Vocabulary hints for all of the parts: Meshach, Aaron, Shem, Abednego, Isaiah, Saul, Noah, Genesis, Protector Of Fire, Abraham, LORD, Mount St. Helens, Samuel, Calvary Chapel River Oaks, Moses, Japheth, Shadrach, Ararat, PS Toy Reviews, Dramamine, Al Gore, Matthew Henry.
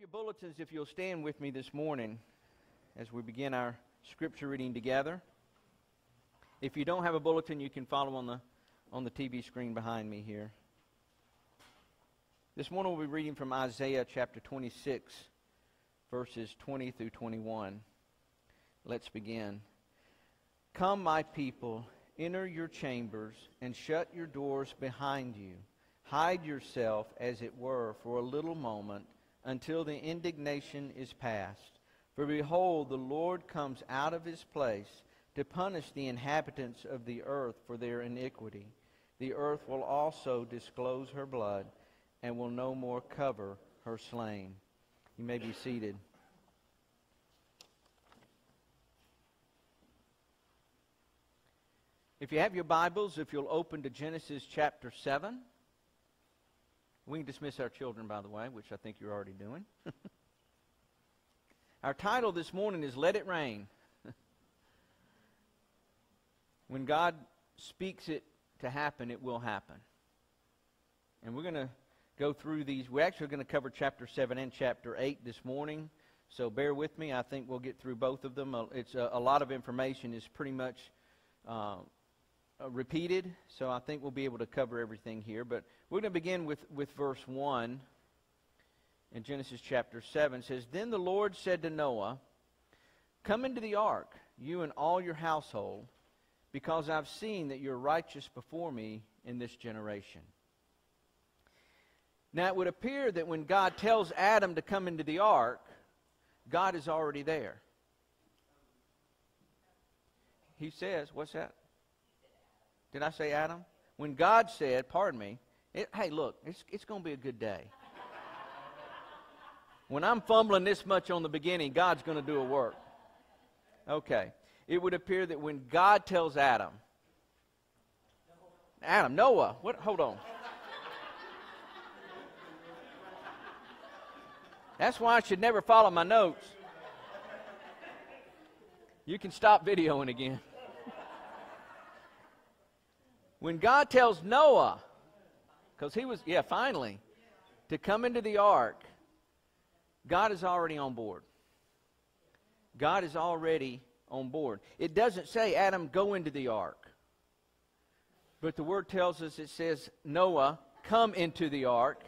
have your bulletins if you'll stand with me this morning as we begin our scripture reading together. If you don't have a bulletin, you can follow on the TV screen behind me here. This morning we'll be reading from Isaiah chapter 26, verses 20 through 21. Let's begin. Come, my people, enter your chambers and shut your doors behind you. Hide yourself, as it were, for a little moment, until the indignation is past. For behold, the Lord comes out of his place to punish the inhabitants of the earth for their iniquity. The earth will also disclose her blood and will no more cover her slain. You may be seated. If you have your Bibles, if you'll open to Genesis chapter 7. We can dismiss our children, by the way, which I think you're already doing. Our title this morning is Let It Rain. When God speaks it to happen, it will happen. And we're going to go through these. We're actually going to cover chapter 7 and chapter 8 this morning. So bear with me. I think we'll get through both of them. It's a lot of information is pretty much repeated, so I think we'll be able to cover everything here. But we're going to begin with verse 1 in Genesis chapter 7. It says, Then the Lord said to Noah, Come into the ark, you and all your household, because I've seen that you're righteous before me in this generation. Now it would appear that when God tells Adam to come into the ark, God is already there. He says, what's that? Did I say Adam? When God said, pardon me, hey, look, it's going to be a good day. When I'm fumbling this much on the beginning, God's going to do a work. Okay. It would appear that when God tells Adam, Noah, what? Hold on. That's why I should never follow my notes. You can stop videoing again. When God tells Noah, because he was, finally, to come into the ark, God is already on board. God is already on board. It doesn't say, Adam, go into the ark. But the word tells us, it says, Noah, come into the ark.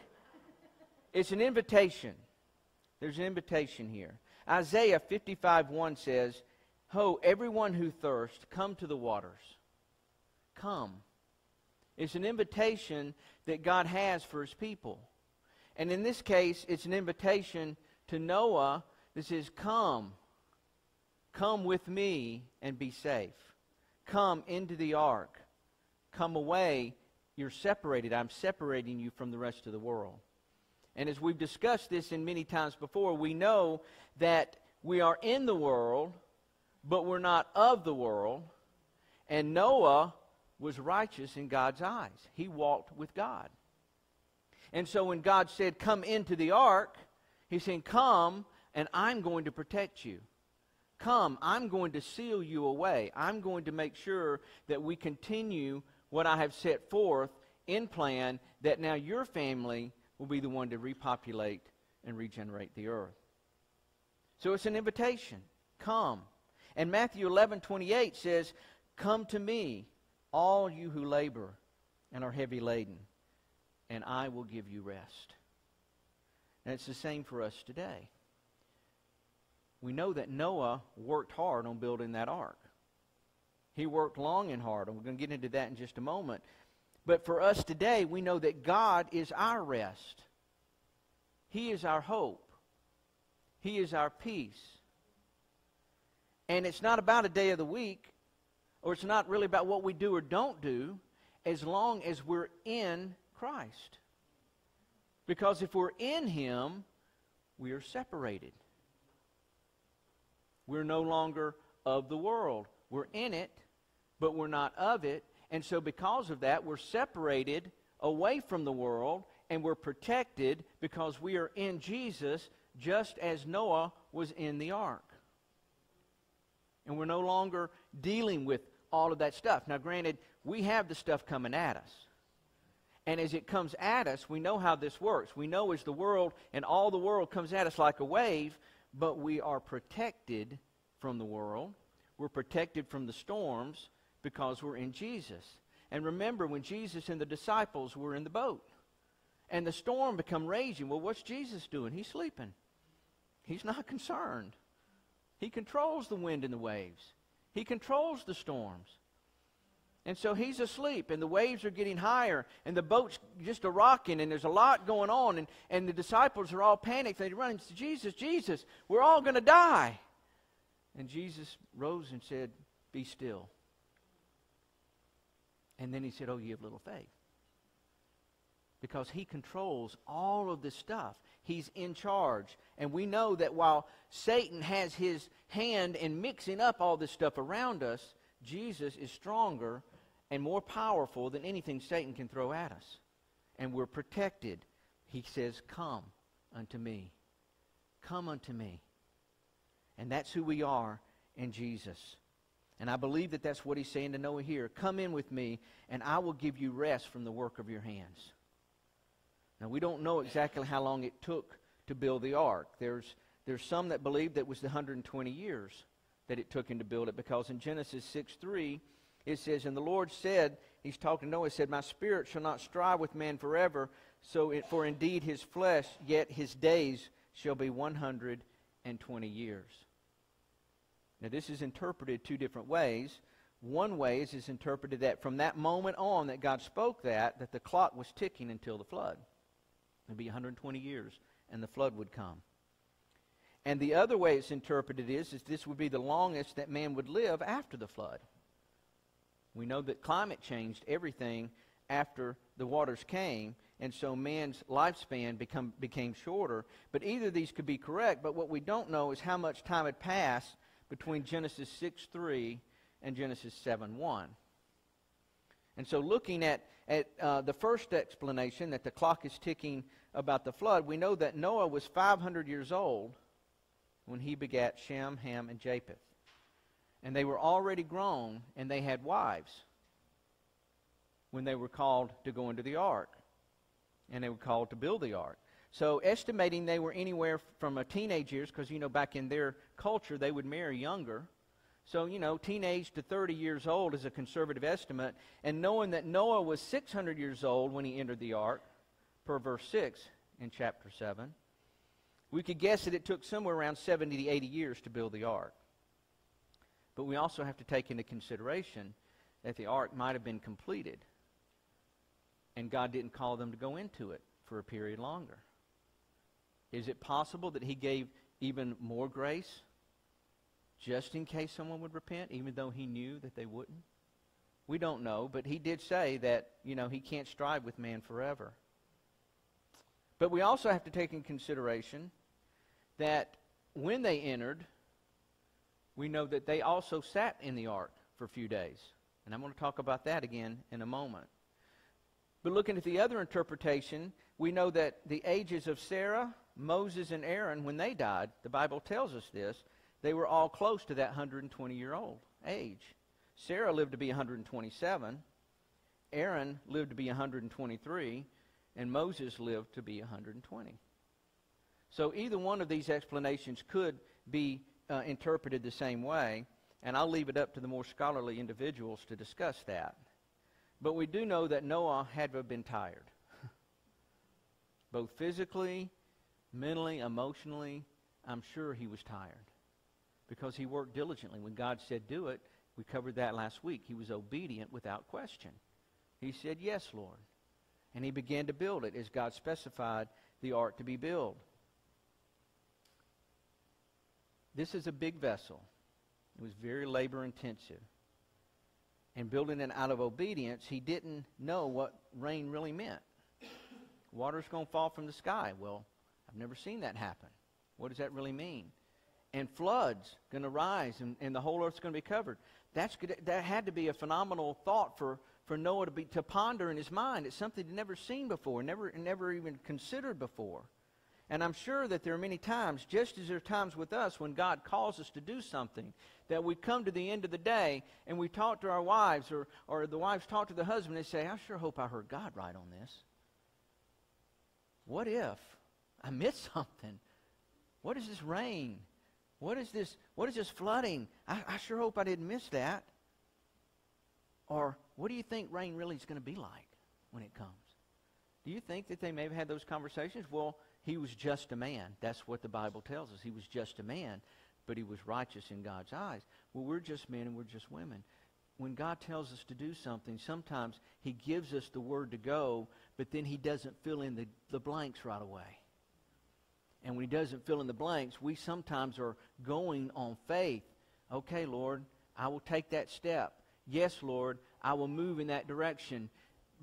It's an invitation. There's an invitation here. Isaiah 55:1 says, Ho, everyone who thirsts, come to the waters. Come. It's an invitation that God has for his people. And in this case, it's an invitation to Noah that says, Come. Come with me and be safe. Come into the ark. Come away. You're separated. I'm separating you from the rest of the world. And as we've discussed this in many times before, we know that we are in the world, but we're not of the world. And Noah was righteous in God's eyes. He walked with God. And so when God said, Come into the ark, he's saying, Come, and I'm going to protect you. Come, I'm going to seal you away. I'm going to make sure that we continue what I have set forth in plan, that now your family will be the one to repopulate and regenerate the earth. So it's an invitation. Come. And Matthew 11:28 says, Come to me, all you who labor and are heavy laden, and I will give you rest. And it's the same for us today. We know that Noah worked hard on building that ark. He worked long and hard, and we're going to get into that in just a moment. But for us today, we know that God is our rest. He is our hope. He is our peace. And it's not about a day of the week, or it's not really about what we do or don't do, as long as we're in Christ. Because if we're in Him, we are separated. We're no longer of the world. We're in it, but we're not of it. And so because of that, we're separated away from the world, and we're protected because we are in Jesus, just as Noah was in the ark. And we're no longer dealing with all of that stuff. Now, granted, we have the stuff coming at us. And as it comes at us, we know how this works. We know as the world and all the world comes at us like a wave, but we are protected from the world. We're protected from the storms because we're in Jesus. And remember when Jesus and the disciples were in the boat and the storm become raging, well, what's Jesus doing? He's sleeping. He's not concerned. He controls the wind and the waves. He controls the storms. And so he's asleep, and the waves are getting higher, and the boat's just a-rocking, and there's a lot going on, and the disciples are all panicked. They run and say, Jesus, Jesus, we're all going to die. And Jesus rose and said, be still. And then he said, oh, ye of little faith. Because he controls all of this stuff. He's in charge. And we know that while Satan has his hand in mixing up all this stuff around us, Jesus is stronger and more powerful than anything Satan can throw at us. And we're protected. He says, come unto me. Come unto me. And that's who we are in Jesus. And I believe that that's what he's saying to Noah here. Come in with me, and I will give you rest from the work of your hands. Now, we don't know exactly how long it took to build the ark. There's some that believe that it was the 120 years that it took him to build it, because in Genesis 6:3 it says, and the Lord said, he's talking to Noah, said, my spirit shall not strive with man forever, for indeed his flesh, yet his days shall be 120 years. Now, this is interpreted two different ways. One way is interpreted that from that moment on that God spoke that the clock was ticking until the flood. It would be 120 years, and the flood would come. And the other way it's interpreted is this would be the longest that man would live after the flood. We know that climate changed everything after the waters came, and so man's lifespan became shorter. But either of these could be correct, but what we don't know is how much time had passed between Genesis 6:3 and Genesis 7:1. And so looking at the first explanation, that the clock is ticking about the flood, we know that Noah was 500 years old when he begat Shem, Ham, and Japheth. And they were already grown, and they had wives when they were called to go into the ark. And they were called to build the ark. So estimating they were anywhere from a teenage years, because, you know, back in their culture, they would marry younger. So, you know, teenage to 30 years old is a conservative estimate. And knowing that Noah was 600 years old when he entered the ark, per verse 6 in chapter 7, we could guess that it took somewhere around 70 to 80 years to build the ark. But we also have to take into consideration that the ark might have been completed, and God didn't call them to go into it for a period longer. Is it possible that he gave even more grace just in case someone would repent, even though he knew that they wouldn't? We don't know, but he did say that, you know, he can't strive with man forever. But we also have to take into consideration that when they entered, we know that they also sat in the ark for a few days. And I'm going to talk about that again in a moment. But looking at the other interpretation, we know that the ages of Sarah, Moses, and Aaron, when they died, the Bible tells us this, they were all close to that 120-year-old age. Sarah lived to be 127, Aaron lived to be 123, and Moses lived to be 120. So either one of these explanations could be interpreted the same way, and I'll leave it up to the more scholarly individuals to discuss that. But we do know that Noah had to have been tired, both physically, mentally, emotionally. I'm sure he was tired because he worked diligently. When God said do it, we covered that last week. He was obedient without question. He said, yes, Lord. And he began to build it as God specified the ark to be built. This is a big vessel. It was very labor intensive. And building it out of obedience, he didn't know what rain really meant. Water's going to fall from the sky. Well, I've never seen that happen. What does that really mean? And floods going to rise, and the whole earth's going to be covered. That had to be a phenomenal thought for Noah to ponder in his mind. It's something he'd never seen before, never even considered before. And I'm sure that there are many times, just as there are times with us when God calls us to do something, that we come to the end of the day and we talk to our wives, or the wives talk to the husband and say, I sure hope I heard God right on this. What if I missed something? What is this rain? What is this flooding? I sure hope I didn't miss that. Or what do you think rain really is going to be like when it comes? Do you think that they may have had those conversations? Well, he was just a man. That's what the Bible tells us. He was just a man, but he was righteous in God's eyes. Well, we're just men and we're just women. When God tells us to do something, sometimes he gives us the word to go, but then he doesn't fill in the blanks right away. And when he doesn't fill in the blanks, we sometimes are going on faith. Okay, Lord, I will take that step. Yes, Lord, I will move in that direction.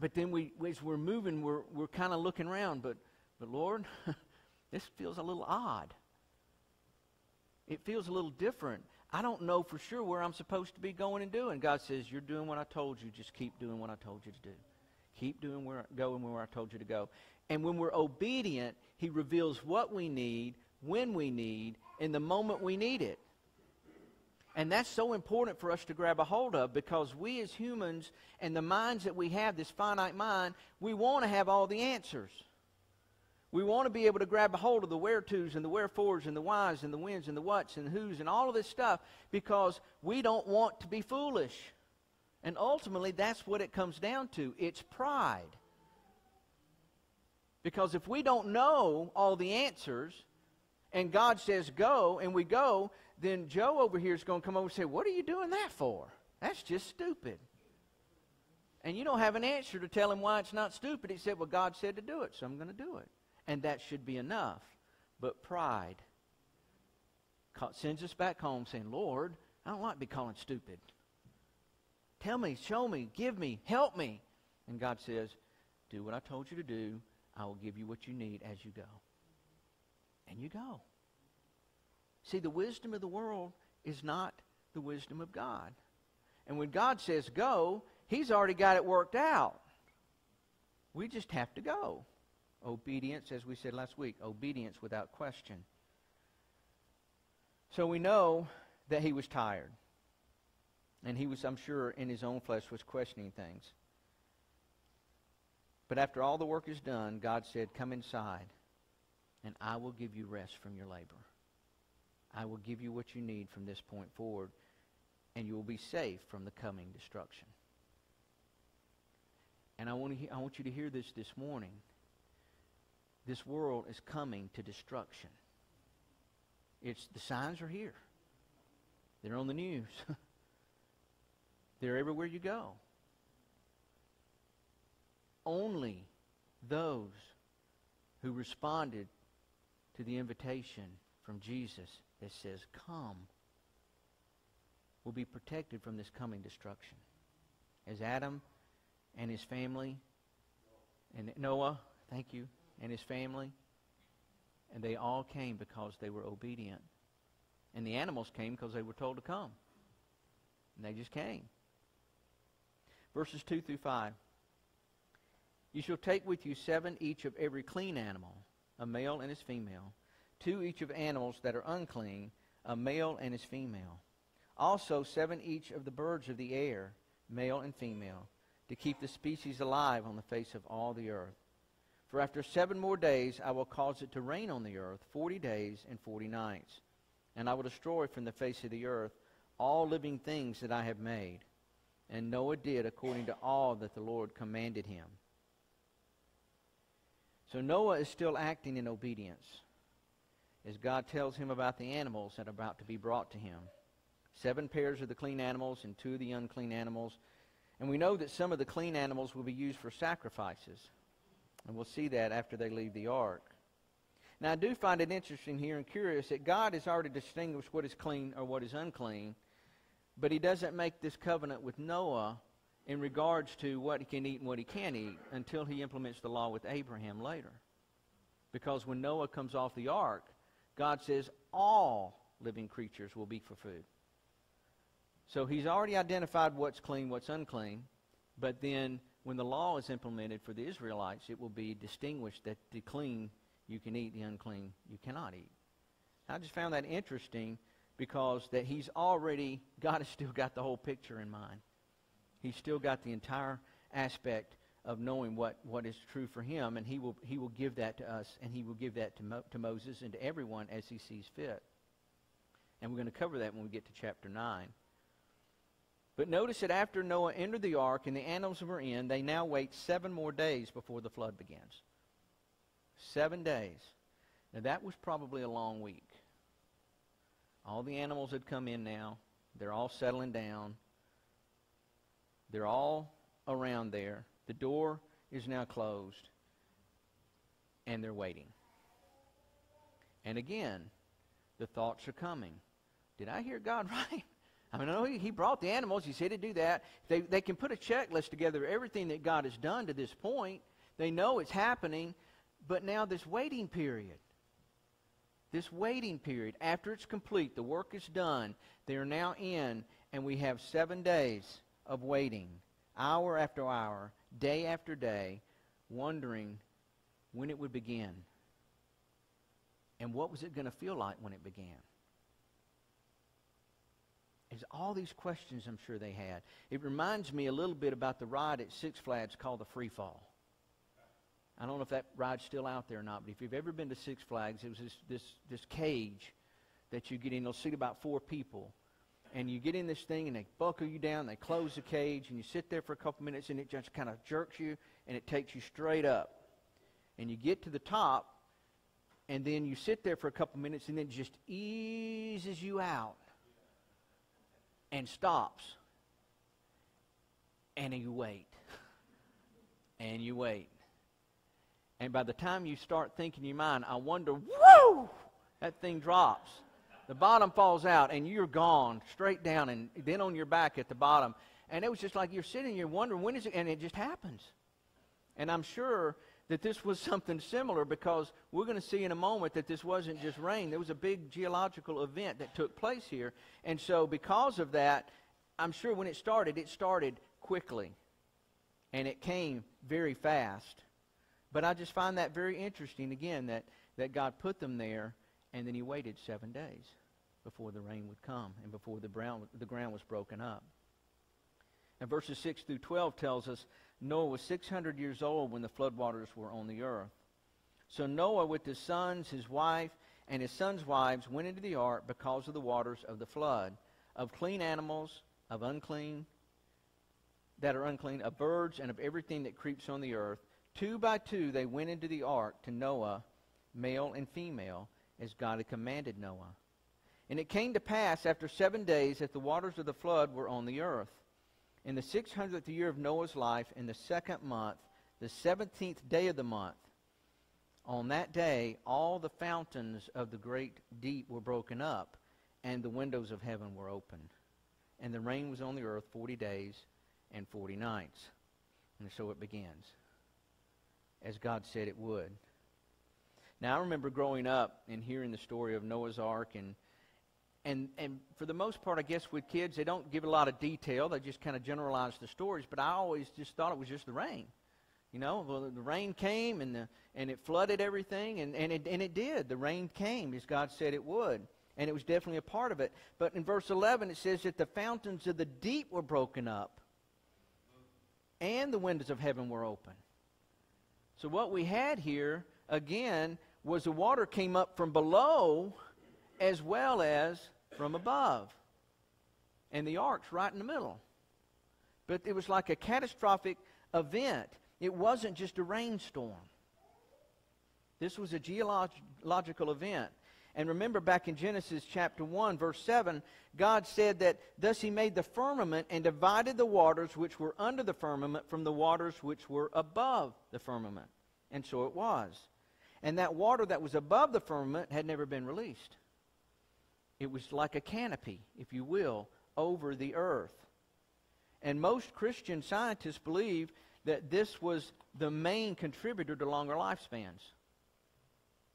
But then as we're moving, we're kind of looking around, but Lord, this feels a little odd. It feels a little different. I don't know for sure where I'm supposed to be going and doing. God says, you're doing what I told you. Just keep doing what I told you to do. Keep doing where I told you to go. And when we're obedient, he reveals what we need, when we need, in the moment we need it. And that's so important for us to grab a hold of, because we as humans and the minds that we have, this finite mind, we want to have all the answers. We want to be able to grab a hold of the where-tos and the wherefores and the whys and the whens and the whats and the whos and all of this stuff, because we don't want to be foolish. And ultimately, that's what it comes down to. It's pride. Because if we don't know all the answers and God says go and we go, then Joe over here is going to come over and say, what are you doing that for? That's just stupid. And you don't have an answer to tell him why it's not stupid. He said, well, God said to do it, so I'm going to do it. And that should be enough. But pride sends us back home saying, Lord, I don't like to be called stupid. Tell me, show me, give me, help me. And God says, do what I told you to do. I will give you what you need as you go. And you go. See, the wisdom of the world is not the wisdom of God. And when God says go, he's already got it worked out. We just have to go. Obedience, as we said last week, obedience without question. So we know that he was tired. And he was, I'm sure, in his own flesh was questioning things. But after all the work is done, God said, come inside, and I will give you rest from your labor. I will give you what you need from this point forward, and you will be safe from the coming destruction. And I want you to hear this morning. This world is coming to destruction. The signs are here. They're on the news. They're everywhere you go. Only those who responded to the invitation from Jesus that says, come, will be protected from this coming destruction. As Adam and his family, and Noah, thank you, and his family, and they all came because they were obedient. And the animals came because they were told to come. And they just came. Verses 2 through 5. You shall take with you 7 each of every clean animal, a male and his female, 2 each of animals that are unclean, a male and his female. Also 7 each of the birds of the air, male and female, to keep the species alive on the face of all the earth. For after 7 more days I will cause it to rain on the earth 40 days and 40 nights, and I will destroy from the face of the earth all living things that I have made. And Noah did according to all that the Lord commanded him. So Noah is still acting in obedience as God tells him about the animals that are about to be brought to him. 7 pairs of the clean animals and 2 of the unclean animals. And we know that some of the clean animals will be used for sacrifices. And we'll see that after they leave the ark. Now I do find it interesting here and curious that God has already distinguished what is clean or what is unclean. But he doesn't make this covenant with Noah in regards to what he can eat and what he can't eat until he implements the law with Abraham later. Because when Noah comes off the ark, God says all living creatures will be for food. So he's already identified what's clean, what's unclean. But then when the law is implemented for the Israelites, it will be distinguished that the clean you can eat, the unclean you cannot eat. I just found that interesting because that he's already, God has still got the whole picture in mind. He's still got the entire aspect of knowing what is true for him, and he will give that to us, and he will give that to Moses and to everyone as he sees fit. And we're going to cover that when we get to chapter 9. But notice that after Noah entered the ark and the animals were in, they now wait 7 more days before the flood begins. 7 days. Now that was probably a long week. All the animals had come in now. They're all settling down. They're all around there. The door is now closed, and they're waiting. And again, the thoughts are coming. Did I hear God right? I mean, I know he brought the animals. He said to do that. They can put a checklist together of everything that God has done to this point. They know it's happening. But now this waiting period, after it's complete, the work is done, they are now in, and we have 7 days of waiting, hour after hour, day after day, wondering when it would begin. And what was it going to feel like when it began? There's all these questions I'm sure they had. It reminds me a little bit about the ride at Six Flags called the Free Fall. I don't know if that ride's still out there or not, but if you've ever been to Six Flags, it was this cage that you get in. They'll seat about 4 people. And you get in this thing, and they buckle you down, they close the cage, and you sit there for a couple minutes, and it just kind of jerks you, and it takes you straight up. And you get to the top, and then you sit there for a couple minutes, and then it just eases you out and stops. And you wait. And you wait. And by the time you start thinking in your mind, I wonder, whoa, that thing drops. The bottom falls out, and you're gone straight down, and then on your back at the bottom. And it was just like you're sitting here wondering, when is it? And it just happens. And I'm sure that this was something similar, because we're going to see in a moment that this wasn't just rain. There was a big geological event that took place here. And so because of that, I'm sure when it started quickly, and it came very fast. But I just find that very interesting, again, that God put them there, and then he waited 7 days before the rain would come and before the ground was broken up. And verses 6 through 12 tells us, Noah was 600 years old when the floodwaters were on the earth. So Noah with his sons, his wife, and his sons' wives went into the ark because of the waters of the flood, of clean animals, of unclean, that are unclean, of birds, and of everything that creeps on the earth. 2 by 2 they went into the ark to Noah, male and female, as God had commanded Noah. And it came to pass after 7 days that the waters of the flood were on the earth. In the 600th year of Noah's life, in the 2nd month, the 17th day of the month, on that day all the fountains of the great deep were broken up, and the windows of heaven were opened. And the rain was on the earth 40 days and 40 nights. And so it begins, as God said it would. Now, I remember growing up and hearing the story of Noah's Ark, and for the most part, I guess with kids, they don't give a lot of detail. They just kind of generalize the stories, but I always just thought it was just the rain. You know, well, the rain came, and it flooded everything, and it did. The rain came, as God said it would, and it was definitely a part of it. But in verse 11, it says that the fountains of the deep were broken up, and the windows of heaven were open. So what we had here, again, was the water came up from below as well as from above. And the ark's right in the middle. But it was like a catastrophic event. It wasn't just a rainstorm. This was a geological event. And remember back in Genesis chapter 1, verse 7, God said that, thus he made the firmament and divided the waters which were under the firmament from the waters which were above the firmament. And so it was. And that water that was above the firmament had never been released. It was like a canopy, if you will, over the earth. And most Christian scientists believe that this was the main contributor to longer lifespans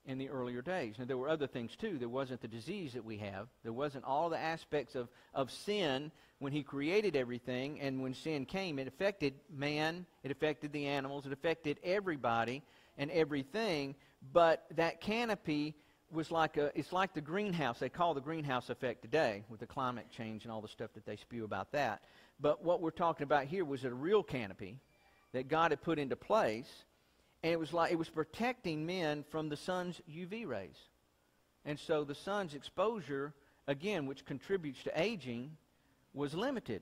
in the earlier days. Now, there were other things too. There wasn't the disease that we have. There wasn't all the aspects of sin when he created everything. And when sin came, it affected man, it affected the animals, it affected everybody. and everything, but that canopy was like it's like the greenhouse. They call the greenhouse effect today with the climate change and all the stuff that they spew about that. But what we're talking about here was a real canopy that God had put into place, and it was protecting men from the sun's UV rays. And so the sun's exposure, again, which contributes to aging, was limited.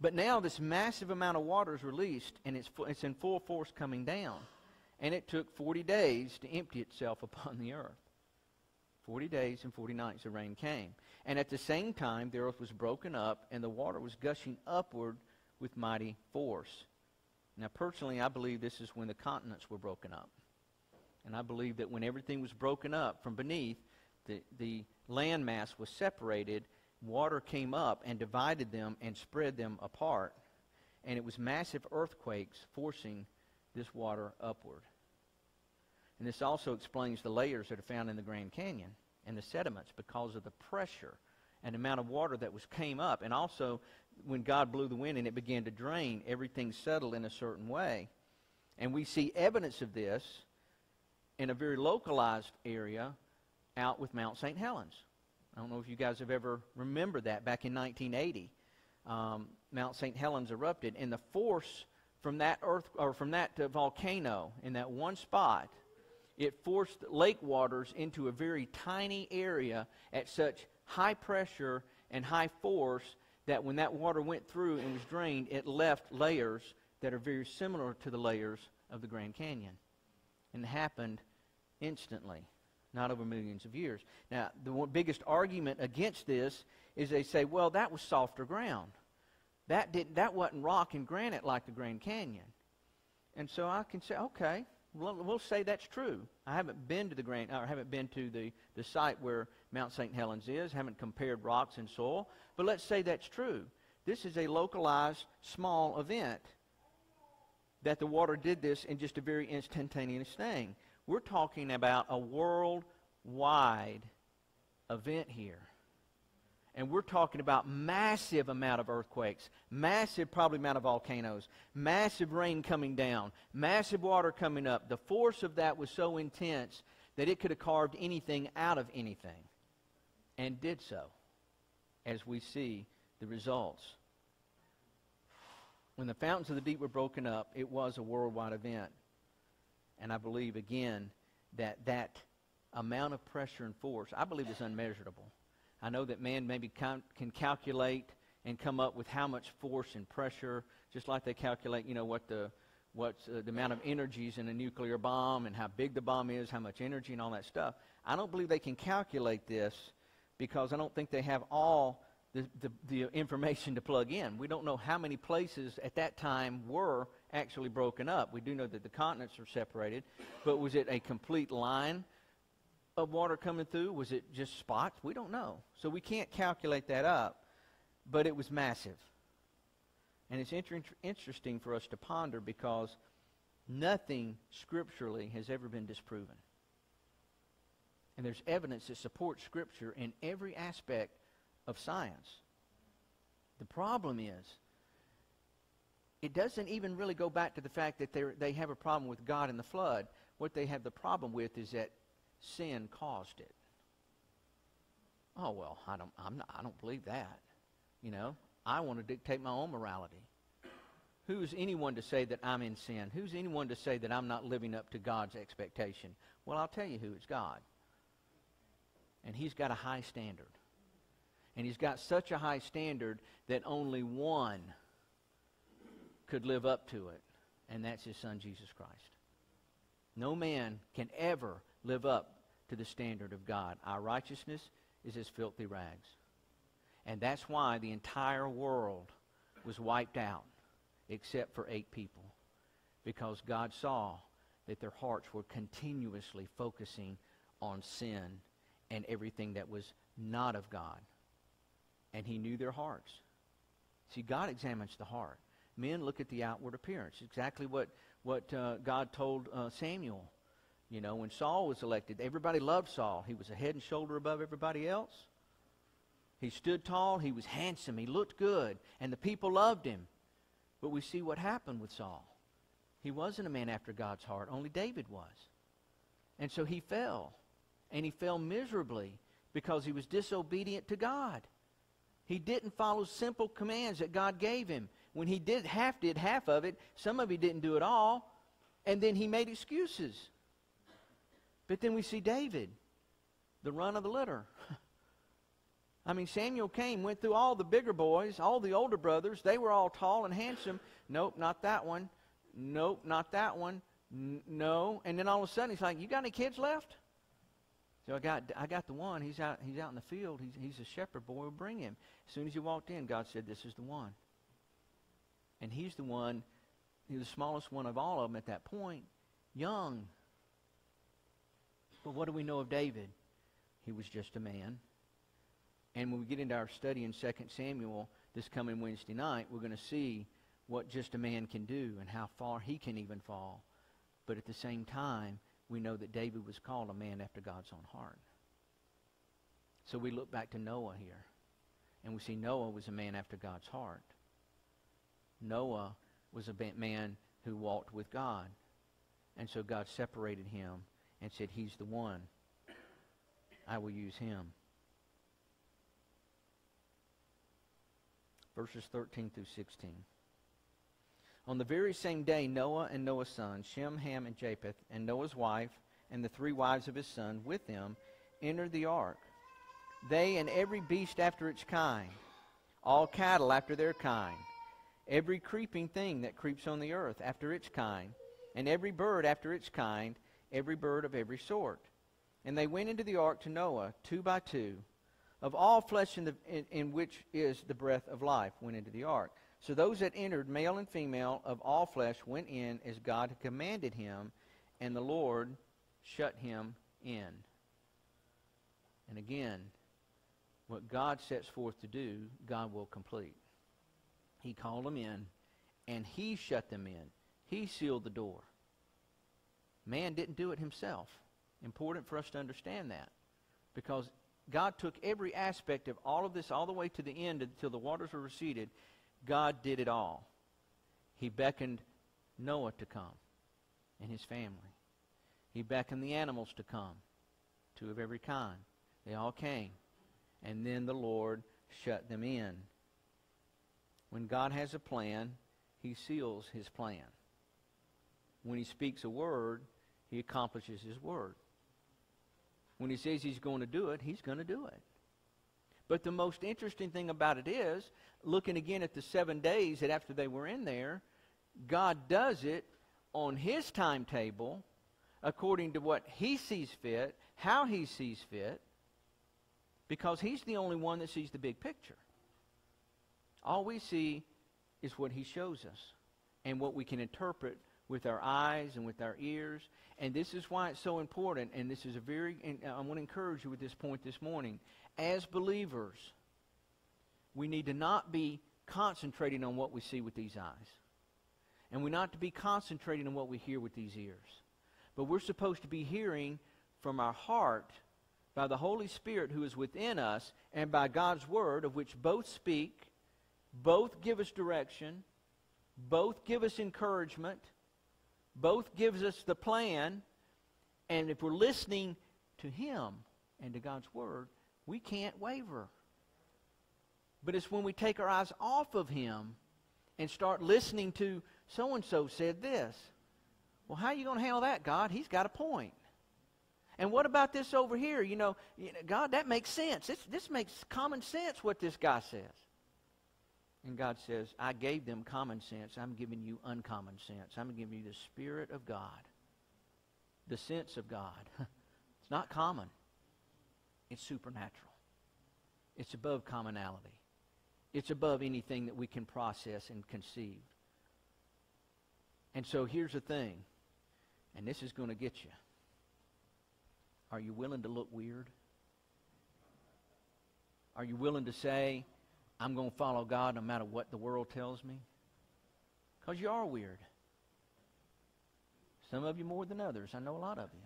But now this massive amount of water is released, and it's in full force coming down. And it took 40 days to empty itself upon the earth. 40 days and 40 nights the rain came. And at the same time, the earth was broken up, and the water was gushing upward with mighty force. Now, personally, I believe this is when the continents were broken up. And I believe that when everything was broken up from beneath, the landmass was separated, water came up and divided them and spread them apart. And it was massive earthquakes forcing this water upward. And this also explains the layers that are found in the Grand Canyon and the sediments because of the pressure and amount of water that came up. And also, when God blew the wind and it began to drain, everything settled in a certain way. And we see evidence of this in a very localized area out with Mount St. Helens. I don't know if you guys have ever remembered that. Back in 1980, Mount St. Helens erupted, and the force from that volcano in that one spot, it forced lake waters into a very tiny area at such high pressure and high force that when that water went through and was drained, it left layers that are very similar to the layers of the Grand Canyon. And it happened instantly, not over millions of years. Now, the biggest argument against this is they say, well, that was softer ground. That wasn't rock and granite like the Grand Canyon. And so I can say, okay, we'll say that's true. I haven't been to the site where Mount St. Helens is. I haven't compared rocks and soil, but let's say that's true. This is a localized small event that the water did this in just a very instantaneous thing. We're talking about a worldwide event here. And we're talking about massive amount of earthquakes, massive probably amount of volcanoes, massive rain coming down, massive water coming up. The force of that was so intense that it could have carved anything out of anything, and did so, as we see the results. When the fountains of the deep were broken up, it was a worldwide event. And I believe, again, that amount of pressure and force, I believe, is unmeasurable. I know that man maybe can calculate and come up with how much force and pressure, just like they calculate, you know, what's the amount of energies in a nuclear bomb and how big the bomb is, how much energy and all that stuff. I don't believe they can calculate this because I don't think they have all the information to plug in. We don't know how many places at that time were actually broken up. We do know that the continents are separated, but was it a complete line of water coming through? Was it just spots? We don't know. So we can't calculate that up, but it was massive. And it's interesting for us to ponder because nothing scripturally has ever been disproven. And there's evidence that supports Scripture in every aspect of science. The problem is, it doesn't even really go back to the fact that they have a problem with God and the flood. What they have the problem with is that sin caused it. Oh, well, I don't believe that. You know, I want to dictate my own morality. Who's anyone to say that I'm in sin? Who's anyone to say that I'm not living up to God's expectation? Well, I'll tell you who. It's God. And He's got a high standard. And He's got such a high standard that only one could live up to it, and that's His Son, Jesus Christ. No man can ever live up to the standard of God. Our righteousness is as filthy rags. And that's why the entire world was wiped out, except for 8 people, because God saw that their hearts were continuously focusing on sin and everything that was not of God. And He knew their hearts. See, God examines the heart. Men look at the outward appearance. Exactly what God told Samuel. You know, when Saul was elected, everybody loved Saul. He was a head and shoulder above everybody else. He stood tall. He was handsome. He looked good. And the people loved him. But we see what happened with Saul. He wasn't a man after God's heart. Only David was. And so he fell. And he fell miserably because he was disobedient to God. He didn't follow simple commands that God gave him. When he did half of it. Some of it didn't do it all. And then he made excuses. But then we see David, the run of the litter. I mean, Samuel came, went through all the bigger boys, all the older brothers. They were all tall and handsome. Nope, not that one. Nope, not that one. No. And then all of a sudden he's like, you got any kids left? So I got the one. He's out in the field. He's a shepherd boy. We'll bring him. As soon as he walked in, God said, this is the one. And he's the one. He was the smallest one of all of them at that point. Young. But what do we know of David? He was just a man. And when we get into our study in 2 Samuel this coming Wednesday night, we're going to see what just a man can do and how far he can even fall. But at the same time, we know that David was called a man after God's own heart. So we look back to Noah here. And we see Noah was a man after God's heart. Noah was a man who walked with God. And so God separated him and said, he's the one. I will use him. Verses 13 through 16. On the very same day, Noah and Noah's sons, Shem, Ham, and Japheth, and Noah's wife, and the three wives of his son with them, entered the ark. They and every beast after its kind, all cattle after their kind, every creeping thing that creeps on the earth after its kind, and every bird after its kind, every bird of every sort. And they went into the ark to Noah, 2 by 2. Of all flesh in which is the breath of life went into the ark. So those that entered, male and female, of all flesh went in as God had commanded him, and the Lord shut him in. And again, what God sets forth to do, God will complete. He called them in, and he shut them in. He sealed the door. Man didn't do it himself. Important for us to understand that, because God took every aspect of all of this all the way to the end until the waters were receded. God did it all. He beckoned Noah to come and his family. He beckoned the animals to come, 2 of every kind. They all came. And then the Lord shut them in. When God has a plan, he seals his plan. When he speaks a word, he accomplishes his word. When he says he's going to do it, he's going to do it. But the most interesting thing about it is, looking again at the 7 days that after they were in there, God does it on his timetable, according to what he sees fit, how he sees fit, because he's the only one that sees the big picture. All we see is what he shows us and what we can interpret with our eyes and with our ears. And this is why it's so important. And this is a very, and I want to encourage you with this point this morning. As believers, we need to not be concentrating on what we see with these eyes. And we're not to be concentrating on what we hear with these ears. But we're supposed to be hearing from our heart by the Holy Spirit who is within us and by God's Word, of which both speak, both give us direction, both give us encouragement, both gives us the plan. And if we're listening to him and to God's Word, we can't waver. But it's when we take our eyes off of him and start listening to so-and-so said this. Well, how are you going to handle that, God? He's got a point. And what about this over here? You know, God, that makes sense. This makes common sense what this guy says. And God says, I gave them common sense. I'm giving you uncommon sense. I'm giving you the Spirit of God, the sense of God. It's not common. It's supernatural. It's above commonality. It's above anything that we can process and conceive. And so here's the thing, and this is going to get you. Are you willing to look weird? Are you willing to say, I'm going to follow God no matter what the world tells me? Because you are weird. Some of you more than others. I know a lot of you.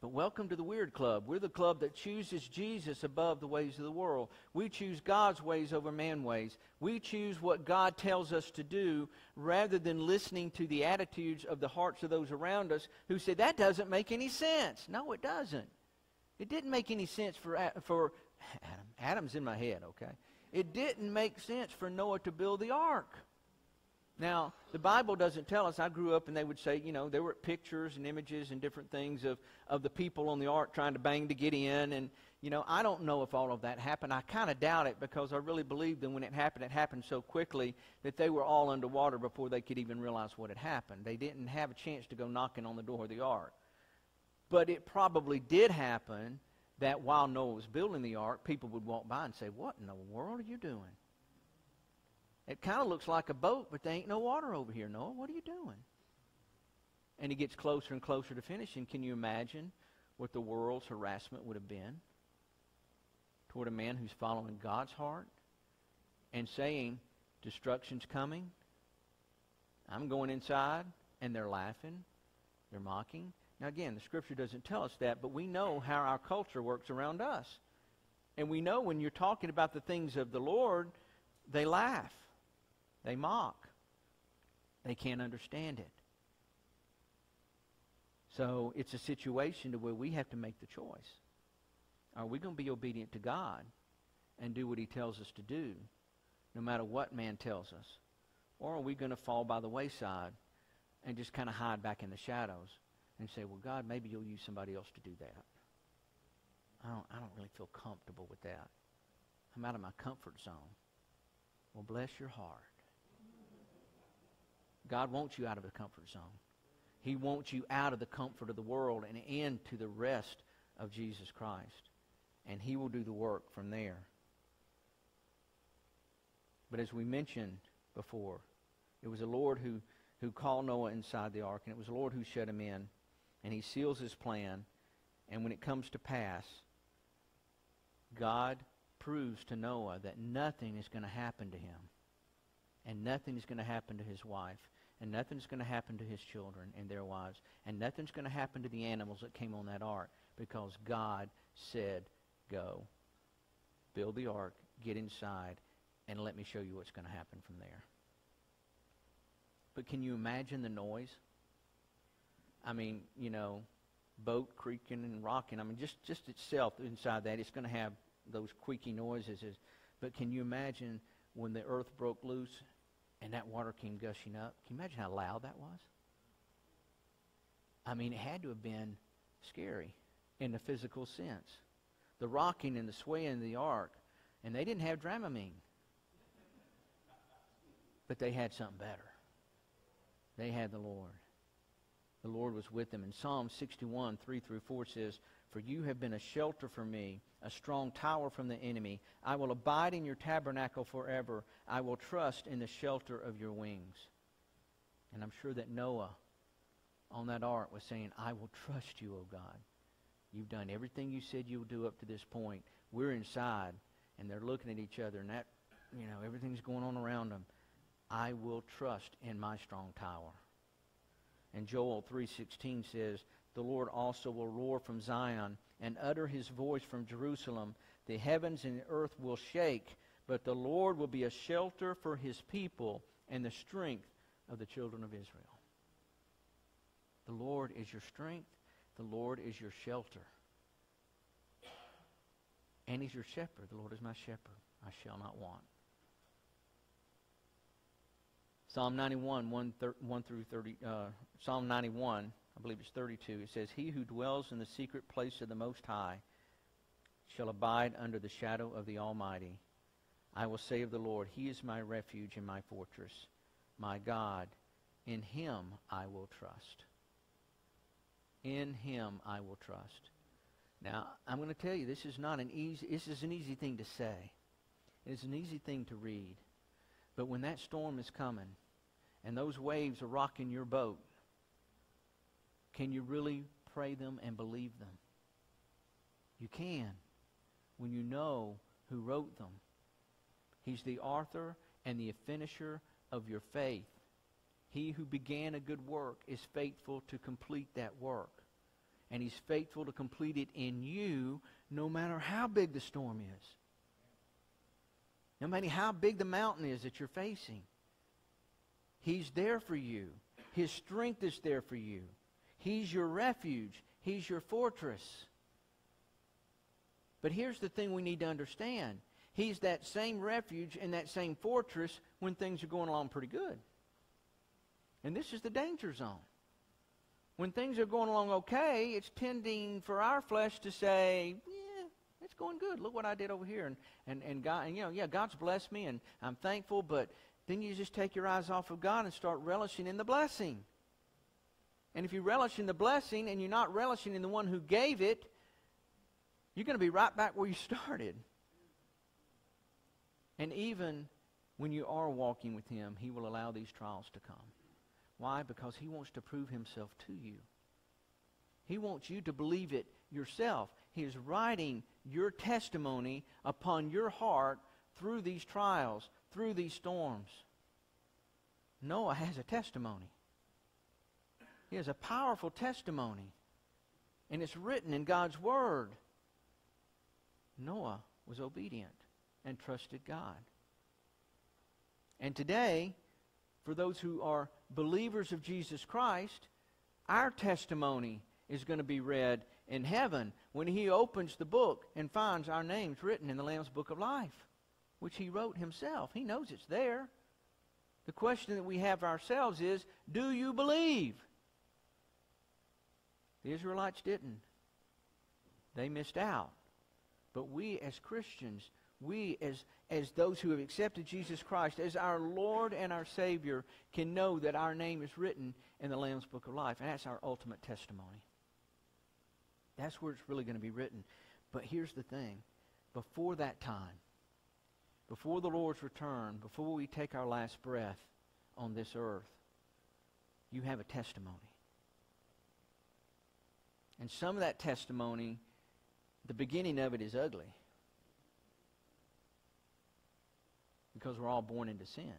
But welcome to the Weird Club. We're the club that chooses Jesus above the ways of the world. We choose God's ways over man's ways. We choose what God tells us to do rather than listening to the attitudes of the hearts of those around us who say, that doesn't make any sense. No, it doesn't. It didn't make any sense for Adam. Adam's in my head, okay? It didn't make sense for Noah to build the ark. Now, the Bible doesn't tell us. I grew up and they would say, you know, there were pictures and images and different things of the people on the ark trying to bang to get in. And, you know, I don't know if all of that happened. I kind of doubt it because I really believe that when it happened so quickly that they were all underwater before they could even realize what had happened. They didn't have a chance to go knocking on the door of the ark. But it probably did happen that while Noah was building the ark, people would walk by and say, what in the world are you doing? It kind of looks like a boat, but there ain't no water over here, Noah. What are you doing? And he gets closer and closer to finishing. Can you imagine what the world's harassment would have been toward a man who's following God's heart and saying, destruction's coming, I'm going inside, and they're laughing, they're mocking. Now, again, the Scripture doesn't tell us that, but we know how our culture works around us. And we know when you're talking about the things of the Lord, they laugh. They mock. They can't understand it. So it's a situation to where we have to make the choice. Are we going to be obedient to God and do what He tells us to do, no matter what man tells us? Or are we going to fall by the wayside and just kind of hide back in the shadows and say, well, God, maybe You'll use somebody else to do that. I don't really feel comfortable with that. I'm out of my comfort zone. Well, bless your heart. God wants you out of the comfort zone. He wants you out of the comfort of the world and into the rest of Jesus Christ. And He will do the work from there. But as we mentioned before, it was the Lord who called Noah inside the ark, and it was the Lord who shut him in, and He seals His plan. And when it comes to pass, God proves to Noah that nothing is going to happen to him, and nothing is going to happen to his wife, and nothing's going to happen to his children and their wives, and nothing's going to happen to the animals that came on that ark, because God said, go, build the ark, get inside, and let me show you what's going to happen from there. But can you imagine the noise? I mean, you know, boat creaking and rocking. I mean, just itself inside that, it's going to have those squeaky noises. But can you imagine when the earth broke loose and that water came gushing up? Can you imagine how loud that was? I mean, it had to have been scary in the physical sense. The rocking and the swaying of the ark, and they didn't have Dramamine. But they had something better. They had the Lord. The Lord was with them. And Psalm 61, 3 through 4 says, for You have been a shelter for me, a strong tower from the enemy. I will abide in Your tabernacle forever. I will trust in the shelter of Your wings. And I'm sure that Noah on that ark was saying, I will trust You, O God. You've done everything You said You'll do up to this point. We're inside, and they're looking at each other, and that, you know, everything's going on around them. I will trust in my strong tower. And Joel 3:16 says, the Lord also will roar from Zion and utter His voice from Jerusalem. The heavens and the earth will shake, but the Lord will be a shelter for His people and the strength of the children of Israel. The Lord is your strength. The Lord is your shelter. And He's your shepherd. The Lord is my shepherd. I shall not want. Psalm 91, 1 through 30, Psalm 91, I believe it's 32, it says, he who dwells in the secret place of the Most High shall abide under the shadow of the Almighty. I will say of the Lord, He is my refuge and my fortress, my God. In Him I will trust. In Him I will trust. Now, I'm going to tell you, this is an easy thing to say. It's an easy thing to read. But when that storm is coming and those waves are rocking your boat, can you really pray them and believe them? You can when you know who wrote them. He's the author and the finisher of your faith. He who began a good work is faithful to complete that work. and He's faithful to complete it in you, no matter how big the storm is. No matter how big the mountain is that you're facing. He's there for you. His strength is there for you. He's your refuge. He's your fortress. But here's the thing we need to understand. He's that same refuge and that same fortress when things are going along pretty good. And this is the danger zone. When things are going along okay, it's tending for our flesh to say, yeah, it's going good. Look what I did over here. And God, and, you know, yeah, God's blessed me and I'm thankful, but then you just take your eyes off of God and start relishing in the blessing. And if you relish in the blessing and you're not relishing in the one who gave it, you're going to be right back where you started. And even when you are walking with Him, He will allow these trials to come. Why? Because He wants to prove Himself to you. He wants you to believe it yourself. He is writing your testimony upon your heart through these trials, through these storms. Noah has a testimony. He has a powerful testimony. And it's written in God's Word. Noah was obedient and trusted God. And today, for those who are believers of Jesus Christ, our testimony is going to be read in heaven when He opens the book and finds our names written in the Lamb's Book of Life, which He wrote Himself. He knows it's there. The question that we have ourselves is, do you believe? The Israelites didn't. They missed out. But we as Christians, we as those who have accepted Jesus Christ as our Lord and our Savior, can know that our name is written in the Lamb's Book of Life. And that's our ultimate testimony. That's where it's really going to be written. But here's the thing. Before that time, before the Lord's return, before we take our last breath on this earth, you have a testimony. And some of that testimony, the beginning of it is ugly. Because we're all born into sin.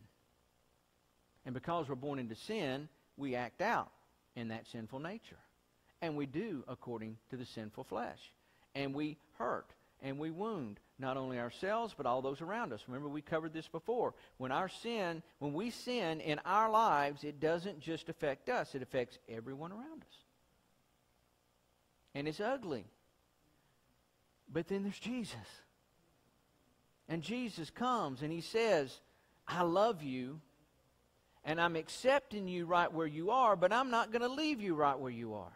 And because we're born into sin, we act out in that sinful nature. And we do according to the sinful flesh. And we hurt and we wound not only ourselves but all those around us. Remember, we covered this before. When we sin in our lives, it doesn't just affect us. It affects everyone around us. And it's ugly. But then there's Jesus. And Jesus comes and He says, I love you and I'm accepting you right where you are, but I'm not going to leave you right where you are.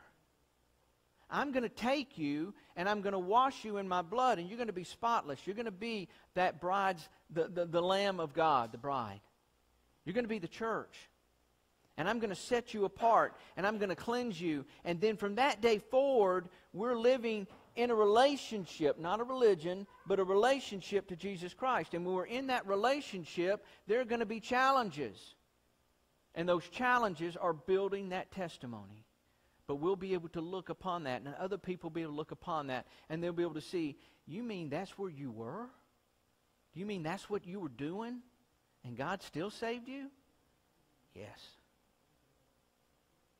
I'm going to take you and I'm going to wash you in my blood, and you're going to be spotless. You're going to be that bride's, the Lamb of God, the bride. You're going to be the church. And I'm going to set you apart and I'm going to cleanse you. And then from that day forward, we're living in a relationship, not a religion, but a relationship to Jesus Christ. And when we're in that relationship, there are going to be challenges. And those challenges are building that testimony. But we'll be able to look upon that, and other people will be able to look upon that, and they'll be able to see, you mean that's where you were? You mean that's what you were doing? And God still saved you? Yes.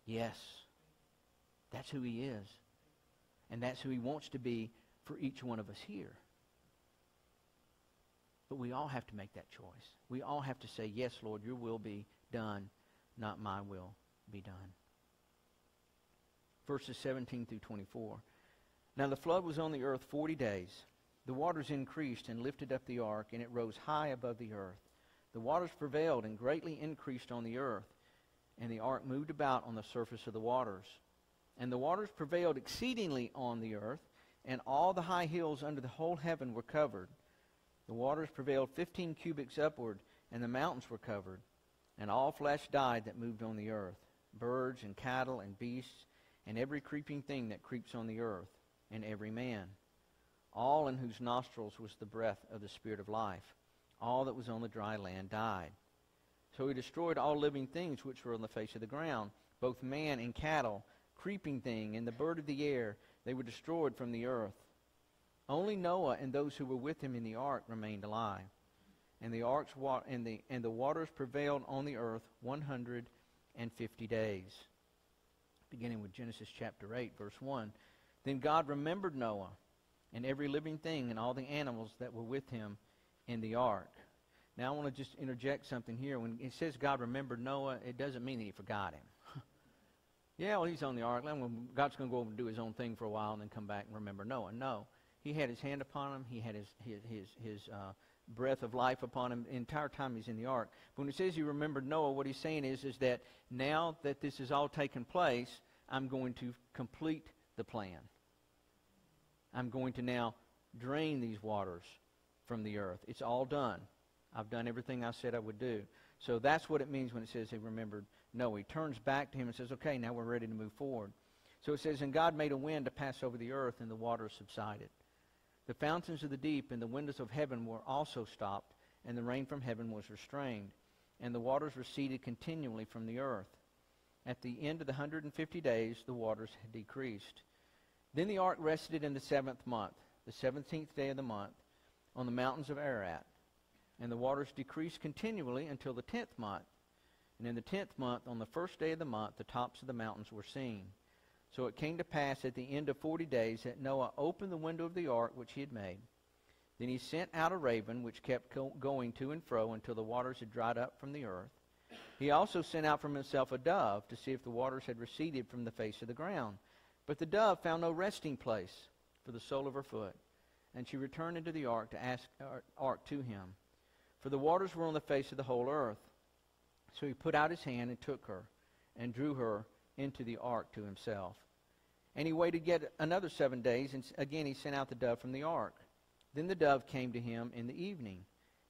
Yes. That's who He is. And that's who He wants to be for each one of us here. But we all have to make that choice. We all have to say, yes, Lord, your will be done, not my will be done. Verses 17 through 24. Now the flood was on the earth 40 days. The waters increased and lifted up the ark, and it rose high above the earth. The waters prevailed and greatly increased on the earth, and the ark moved about on the surface of the waters. And the waters prevailed exceedingly on the earth, and all the high hills under the whole heaven were covered. The waters prevailed 15 cubits upward, and the mountains were covered. And all flesh died that moved on the earth, birds and cattle and beasts, and every creeping thing that creeps on the earth, and every man, all in whose nostrils was the breath of the Spirit of life. All that was on the dry land died. So He destroyed all living things which were on the face of the ground, both man and cattle, creeping thing, and the bird of the air. They were destroyed from the earth. Only Noah and those who were with him in the ark remained alive. And the waters prevailed on the earth 150 days. beginning with Genesis chapter 8, verse 1. Then God remembered Noah and every living thing and all the animals that were with him in the ark. Now I want to just interject something here. When it says God remembered Noah, it doesn't mean that he forgot him. Yeah, well, he's on the ark. God's going to go over and do his own thing for a while and then come back and remember Noah. No, he had his hand upon him. He had his breath of life upon him the entire time he's in the ark. But when it says he remembered Noah, what he's saying is that now that this has all taken place, I'm going to complete the plan. I'm going to now drain these waters from the earth. It's all done. I've done everything I said I would do. So that's what it means when it says he remembered Noah. He turns back to him and says, okay, now we're ready to move forward. So it says, and God made a wind to pass over the earth, and the waters subsided. The fountains of the deep and the windows of heaven were also stopped, and the rain from heaven was restrained, and the waters receded continually from the earth. At the end of the 150 days, the waters had decreased. Then the ark rested in the seventh month, the 17th day of the month, on the mountains of Ararat. And the waters decreased continually until the 10th month. And in the 10th month, on the first day of the month, the tops of the mountains were seen. So it came to pass at the end of 40 days that Noah opened the window of the ark which he had made. Then he sent out a raven which kept going to and fro until the waters had dried up from the earth. He also sent out from himself a dove to see if the waters had receded from the face of the ground. But the dove found no resting place for the sole of her foot. And she returned into the ark to ask to him. For the waters were on the face of the whole earth. So he put out his hand and took her and drew her into the ark to himself. And he waited yet another 7 days, and again he sent out the dove from the ark. Then the dove came to him in the evening,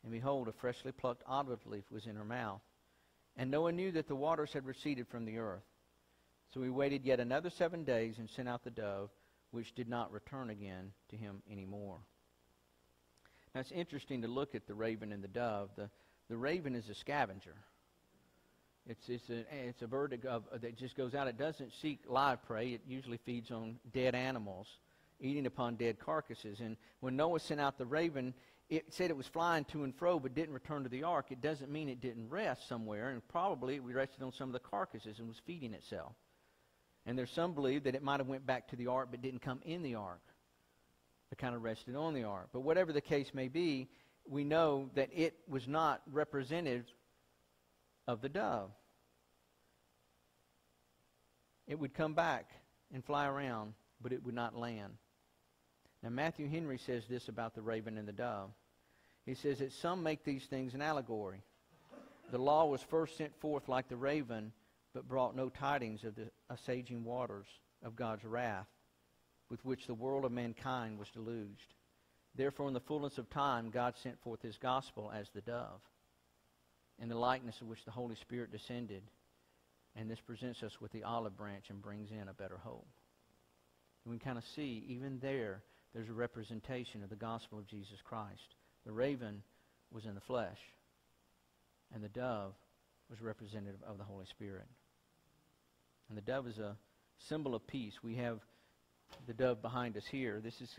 and behold, a freshly plucked olive leaf was in her mouth. And Noah knew that the waters had receded from the earth. So he waited yet another 7 days and sent out the dove, which did not return again to him any more. Now it's interesting to look at the raven and the dove. The raven is a scavenger. It's a bird that just goes out. It doesn't seek live prey. It usually feeds on dead animals, eating upon dead carcasses. And when Noah sent out the raven, it said it was flying to and fro but didn't return to the ark. It doesn't mean it didn't rest somewhere, and probably it rested on some of the carcasses and was feeding itself. And there's some believe that it might have went back to the ark but didn't come in the ark. It kind of rested on the ark. But whatever the case may be, we know that it was not representative of the dove. It would come back and fly around, but it would not land. Now Matthew Henry says this about the raven and the dove. He says that some make these things an allegory. The law was first sent forth like the raven, but brought no tidings of the assuaging waters of God's wrath, with which the world of mankind was deluged. Therefore in the fullness of time God sent forth his gospel as the dove, in the likeness of which the Holy Spirit descended, and this presents us with the olive branch and brings in a better hope. And we can kind of see, even there's a representation of the gospel of Jesus Christ. The raven was in the flesh, and the dove was representative of the Holy Spirit. And the dove is a symbol of peace. We have the dove behind us here. This is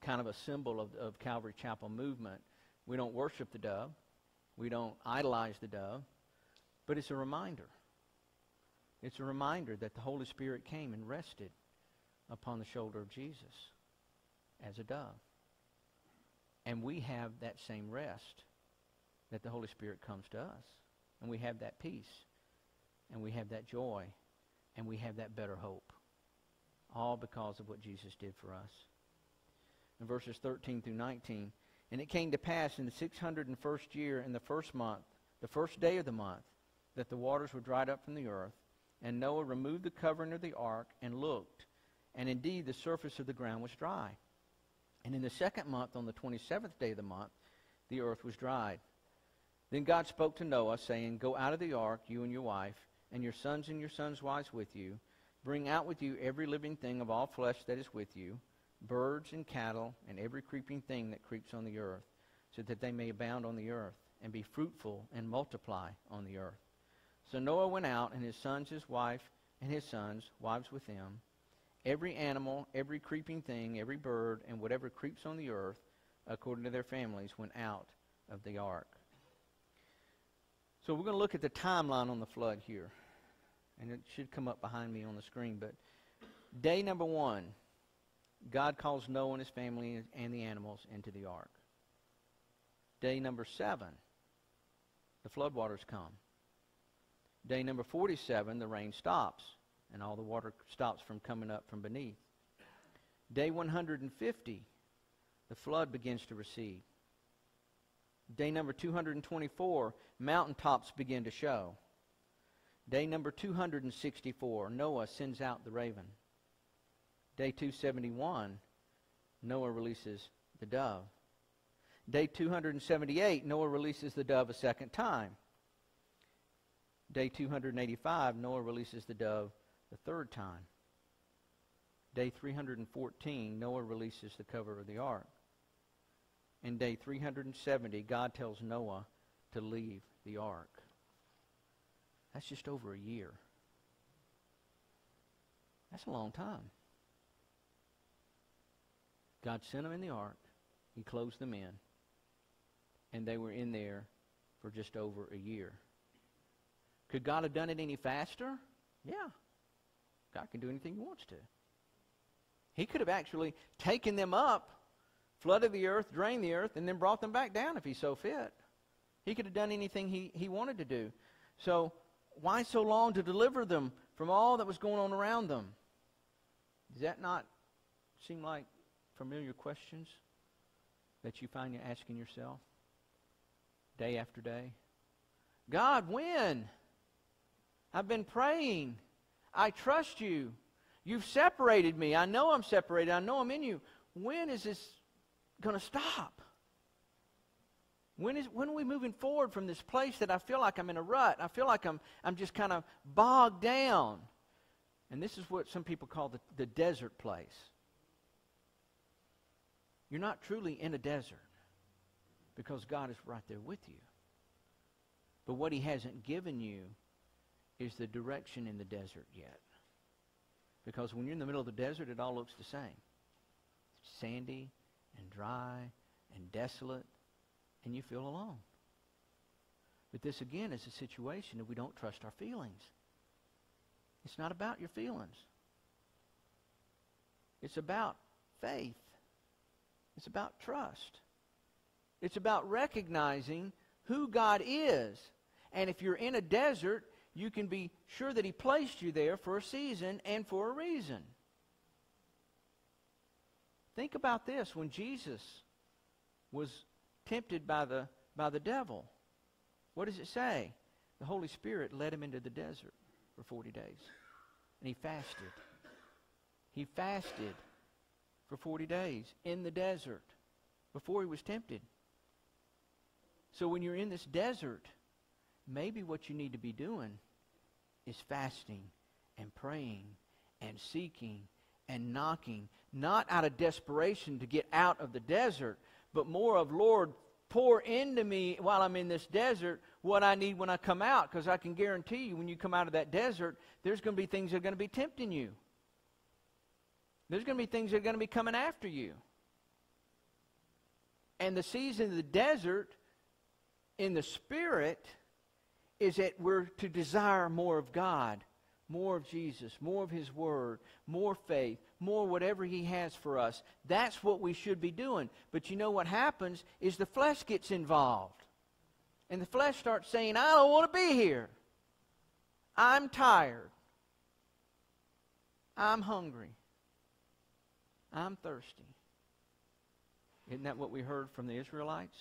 kind of a symbol of Calvary Chapel movement. We don't worship the dove. We don't idolize the dove, but it's a reminder. It's a reminder that the Holy Spirit came and rested upon the shoulder of Jesus as a dove. And we have that same rest that the Holy Spirit comes to us. And we have that peace, and we have that joy, and we have that better hope, all because of what Jesus did for us. In verses 13 through 19, and it came to pass in the 601st year, in the first month, the first day of the month, that the waters were dried up from the earth. And Noah removed the covering of the ark and looked, and indeed the surface of the ground was dry. And in the second month, on the 27th day of the month, the earth was dried. Then God spoke to Noah, saying, Go out of the ark, you and your wife, and your sons' wives with you. Bring out with you every living thing of all flesh that is with you, birds and cattle and every creeping thing that creeps on the earth, so that they may abound on the earth and be fruitful and multiply on the earth. So Noah went out, and his sons, his wife, and his sons' wives with him. Every animal, every creeping thing, every bird, and whatever creeps on the earth, according to their families, went out of the ark. So we're going to look at the timeline on the flood here. and it should come up behind me on the screen. But day number one, God calls Noah and his family and the animals into the ark. Day number 7, the floodwaters come. Day number 47, the rain stops, and all the water stops from coming up from beneath. Day 150, the flood begins to recede. Day number 224, mountaintops begin to show. Day number 264, Noah sends out the raven. Day 271, Noah releases the dove. Day 278, Noah releases the dove a second time. Day 285, Noah releases the dove the third time. Day 314, Noah releases the cover of the ark. And day 370, God tells Noah to leave the ark. That's just over a year. That's a long time. God sent them in the ark. He closed them in. And they were in there for just over a year. Could God have done it any faster? Yeah. God can do anything he wants to. He could have actually taken them up, flooded the earth, drained the earth, and then brought them back down if he so fit. He could have done anything he wanted to do. So why so long to deliver them from all that was going on around them? Does that not seem like familiar questions that you find you asking yourself day after day? God, when? I've been praying. I trust you. You've separated me. I know I'm separated. I know I'm in you. When is this going to stop? When are we moving forward from this place that I feel like I'm in a rut? I feel like I'm just kind of bogged down. And this is what some people call the desert place. You're not truly in a desert because God is right there with you. But what he hasn't given you is the direction in the desert yet. Because when you're in the middle of the desert, it all looks the same. It's sandy and dry and desolate, and you feel alone. But this, again, is a situation that we don't trust our feelings. It's not about your feelings. It's about faith. It's about trust. It's about recognizing who God is. And if you're in a desert, you can be sure that he placed you there for a season and for a reason. Think about this. When Jesus was tempted by the devil, what does it say? The Holy Spirit led him into the desert for 40 days. And he fasted. He fasted for 40 days in the desert before he was tempted. So when you're in this desert, maybe what you need to be doing is fasting and praying and seeking and knocking, not out of desperation to get out of the desert, but more of, Lord, pour into me while I'm in this desert what I need when I come out, because I can guarantee you when you come out of that desert, there's going to be things that are going to be tempting you. There's going to be things that are going to be coming after you. And the season of the desert in the Spirit is that we're to desire more of God, more of Jesus, more of his word, more faith, more whatever he has for us. That's what we should be doing. But you know what happens is the flesh gets involved. And the flesh starts saying, I don't want to be here. I'm tired. I'm hungry. I'm thirsty. Isn't that what we heard from the Israelites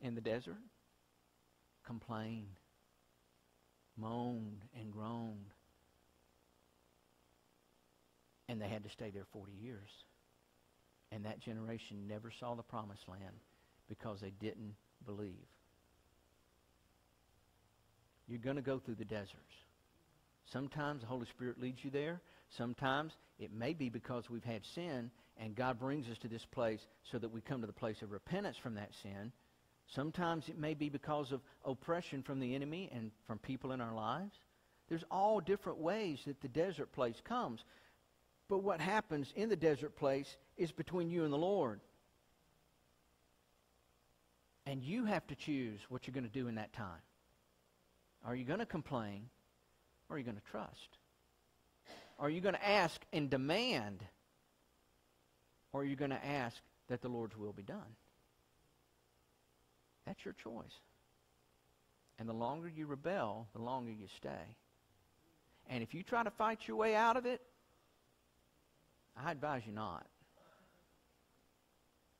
in the desert? Complained, moaned, and groaned. And they had to stay there 40 years. And that generation never saw the promised land because they didn't believe. You're going to go through the deserts. Sometimes the Holy Spirit leads you there. Sometimes it may be because we've had sin and God brings us to this place so that we come to the place of repentance from that sin. Sometimes it may be because of oppression from the enemy and from people in our lives. There's all different ways that the desert place comes. But what happens in the desert place is between you and the Lord. And you have to choose what you're going to do in that time. Are you going to complain? Or are you going to trust? Are you going to ask and demand? Or are you going to ask that the Lord's will be done? That's your choice. And the longer you rebel, the longer you stay. And if you try to fight your way out of it, I advise you not.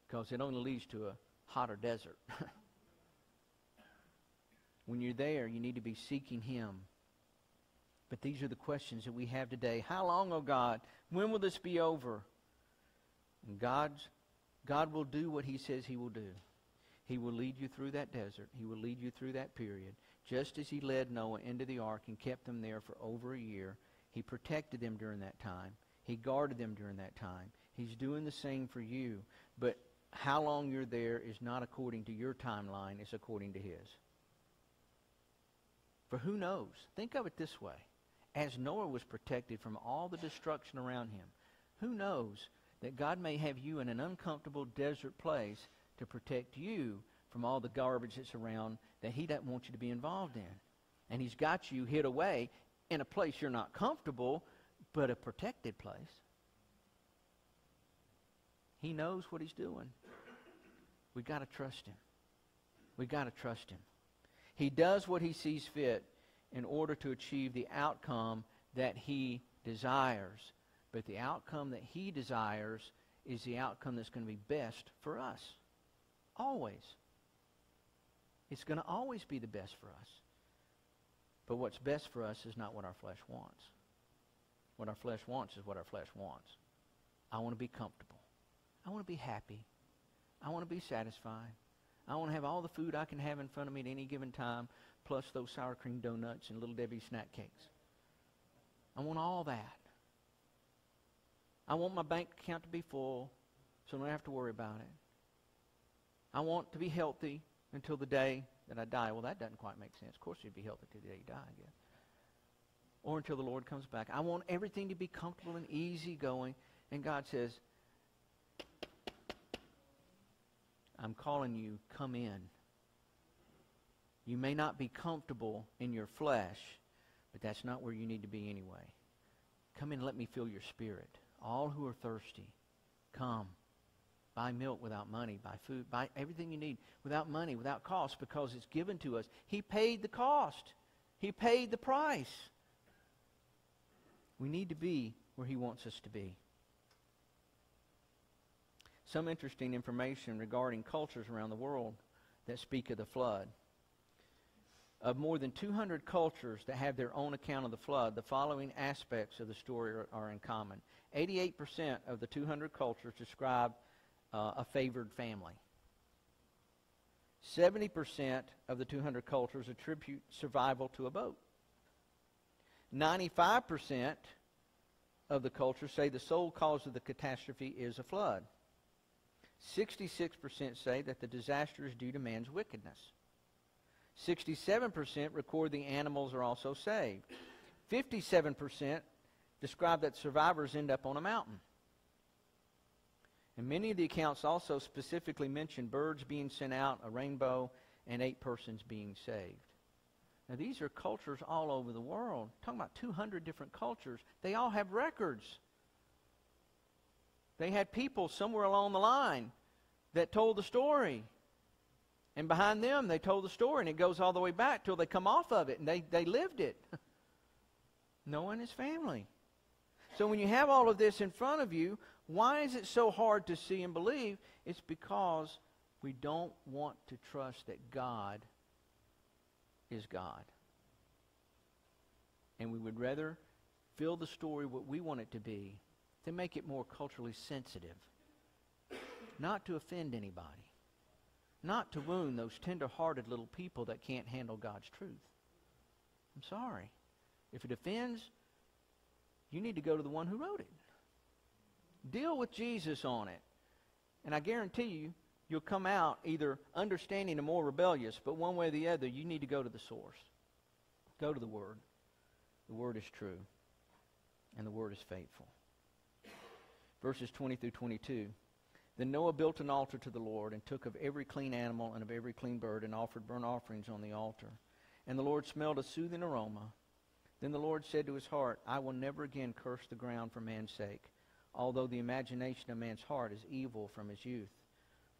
Because it only leads to a hotter desert. When you're there, you need to be seeking Him. But these are the questions that we have today. How long, O God? When will this be over? And God will do what He says He will do. He will lead you through that desert. He will lead you through that period. Just as He led Noah into the ark and kept them there for over a year, He protected them during that time. He guarded them during that time. He's doing the same for you. But how long you're there is not according to your timeline. It's according to His. For who knows? Think of it this way. As Noah was protected from all the destruction around him, who knows that God may have you in an uncomfortable desert place to protect you from all the garbage that's around that He doesn't want you to be involved in. And He's got you hid away in a place you're not comfortable, but a protected place. He knows what He's doing. We've got to trust Him. We've got to trust Him. He does what He sees fit in order to achieve the outcome that He desires. But the outcome that He desires is the outcome that's going to be best for us. Always. It's going to always be the best for us. But what's best for us is not what our flesh wants. What our flesh wants is what our flesh wants. I want to be comfortable. I want to be happy. I want to be satisfied. I want to have all the food I can have in front of me at any given time, plus those sour cream donuts and Little Debbie snack cakes. I want all that. I want my bank account to be full so I don't have to worry about it. I want to be healthy until the day that I die. Well, that doesn't quite make sense. Of course, you'd be healthy until the day you die, I guess. Or until the Lord comes back. I want everything to be comfortable and easygoing. And God says, I'm calling you, come in. You may not be comfortable in your flesh, but that's not where you need to be anyway. Come in and let me fill your spirit. All who are thirsty, come. Buy milk without money, buy food, buy everything you need without money, without cost, because it's given to us. He paid the cost. He paid the price. We need to be where He wants us to be. Some interesting information regarding cultures around the world that speak of the flood. Of more than 200 cultures that have their own account of the flood, the following aspects of the story are in common. 88% of the 200 cultures describe a favored family. 70% of the 200 cultures attribute survival to a boat. 95% of the cultures say the sole cause of the catastrophe is a flood. 66% say that the disaster is due to man's wickedness. 67% record the animals are also saved. 57% describe that survivors end up on a mountain. And many of the accounts also specifically mention birds being sent out, a rainbow, and 8 persons being saved. Now, these are cultures all over the world. I'm talking about 200 different cultures. They all have records. They had people somewhere along the line that told the story. And behind them, they told the story, and it goes all the way back till they come off of it, and they lived it. Noah and his family. So when you have all of this in front of you, why is it so hard to see and believe? It's because we don't want to trust that God is God. And we would rather fill the story what we want it to be than make it more culturally sensitive. Not to offend anybody. Not to wound those tender-hearted little people that can't handle God's truth. I'm sorry. If it offends, you need to go to the one who wrote it. Deal with Jesus on it. And I guarantee you, you'll come out either understanding or more rebellious, but one way or the other, you need to go to the source. Go to the Word. The Word is true, and the Word is faithful. Verses 20 through 22. Then Noah built an altar to the Lord and took of every clean animal and of every clean bird and offered burnt offerings on the altar. And the Lord smelled a soothing aroma. Then the Lord said to his heart, I will never again curse the ground for man's sake, although the imagination of man's heart is evil from his youth.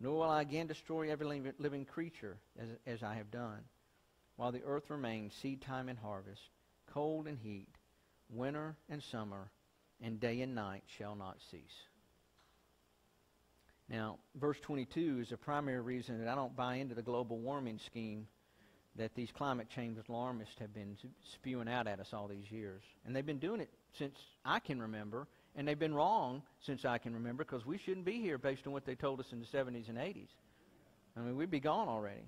Nor will I again destroy every living creature as I have done. While the earth remains, seed time and harvest, cold and heat, winter and summer, and day and night shall not cease. Now, verse 22 is the primary reason that I don't buy into the global warming scheme that these climate change alarmists have been spewing out at us all these years. And they've been doing it since I can remember, and they've been wrong since I can remember, because we shouldn't be here based on what they told us in the 70s and 80s. I mean, we'd be gone already.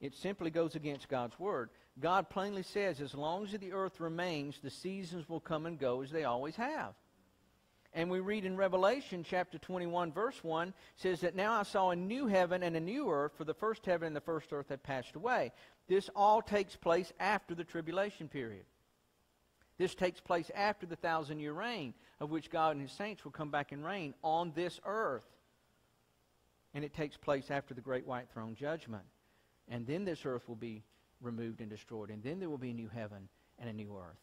It simply goes against God's word. God plainly says, as long as the earth remains, the seasons will come and go as they always have. And we read in Revelation chapter 21, verse 1, says that now I saw a new heaven and a new earth, for the first heaven and the first earth had passed away. This all takes place after the tribulation period. This takes place after the 1,000-year reign, of which God and his saints will come back and reign on this earth. And it takes place after the great white throne judgment. And then this earth will be removed and destroyed. And then there will be a new heaven and a new earth.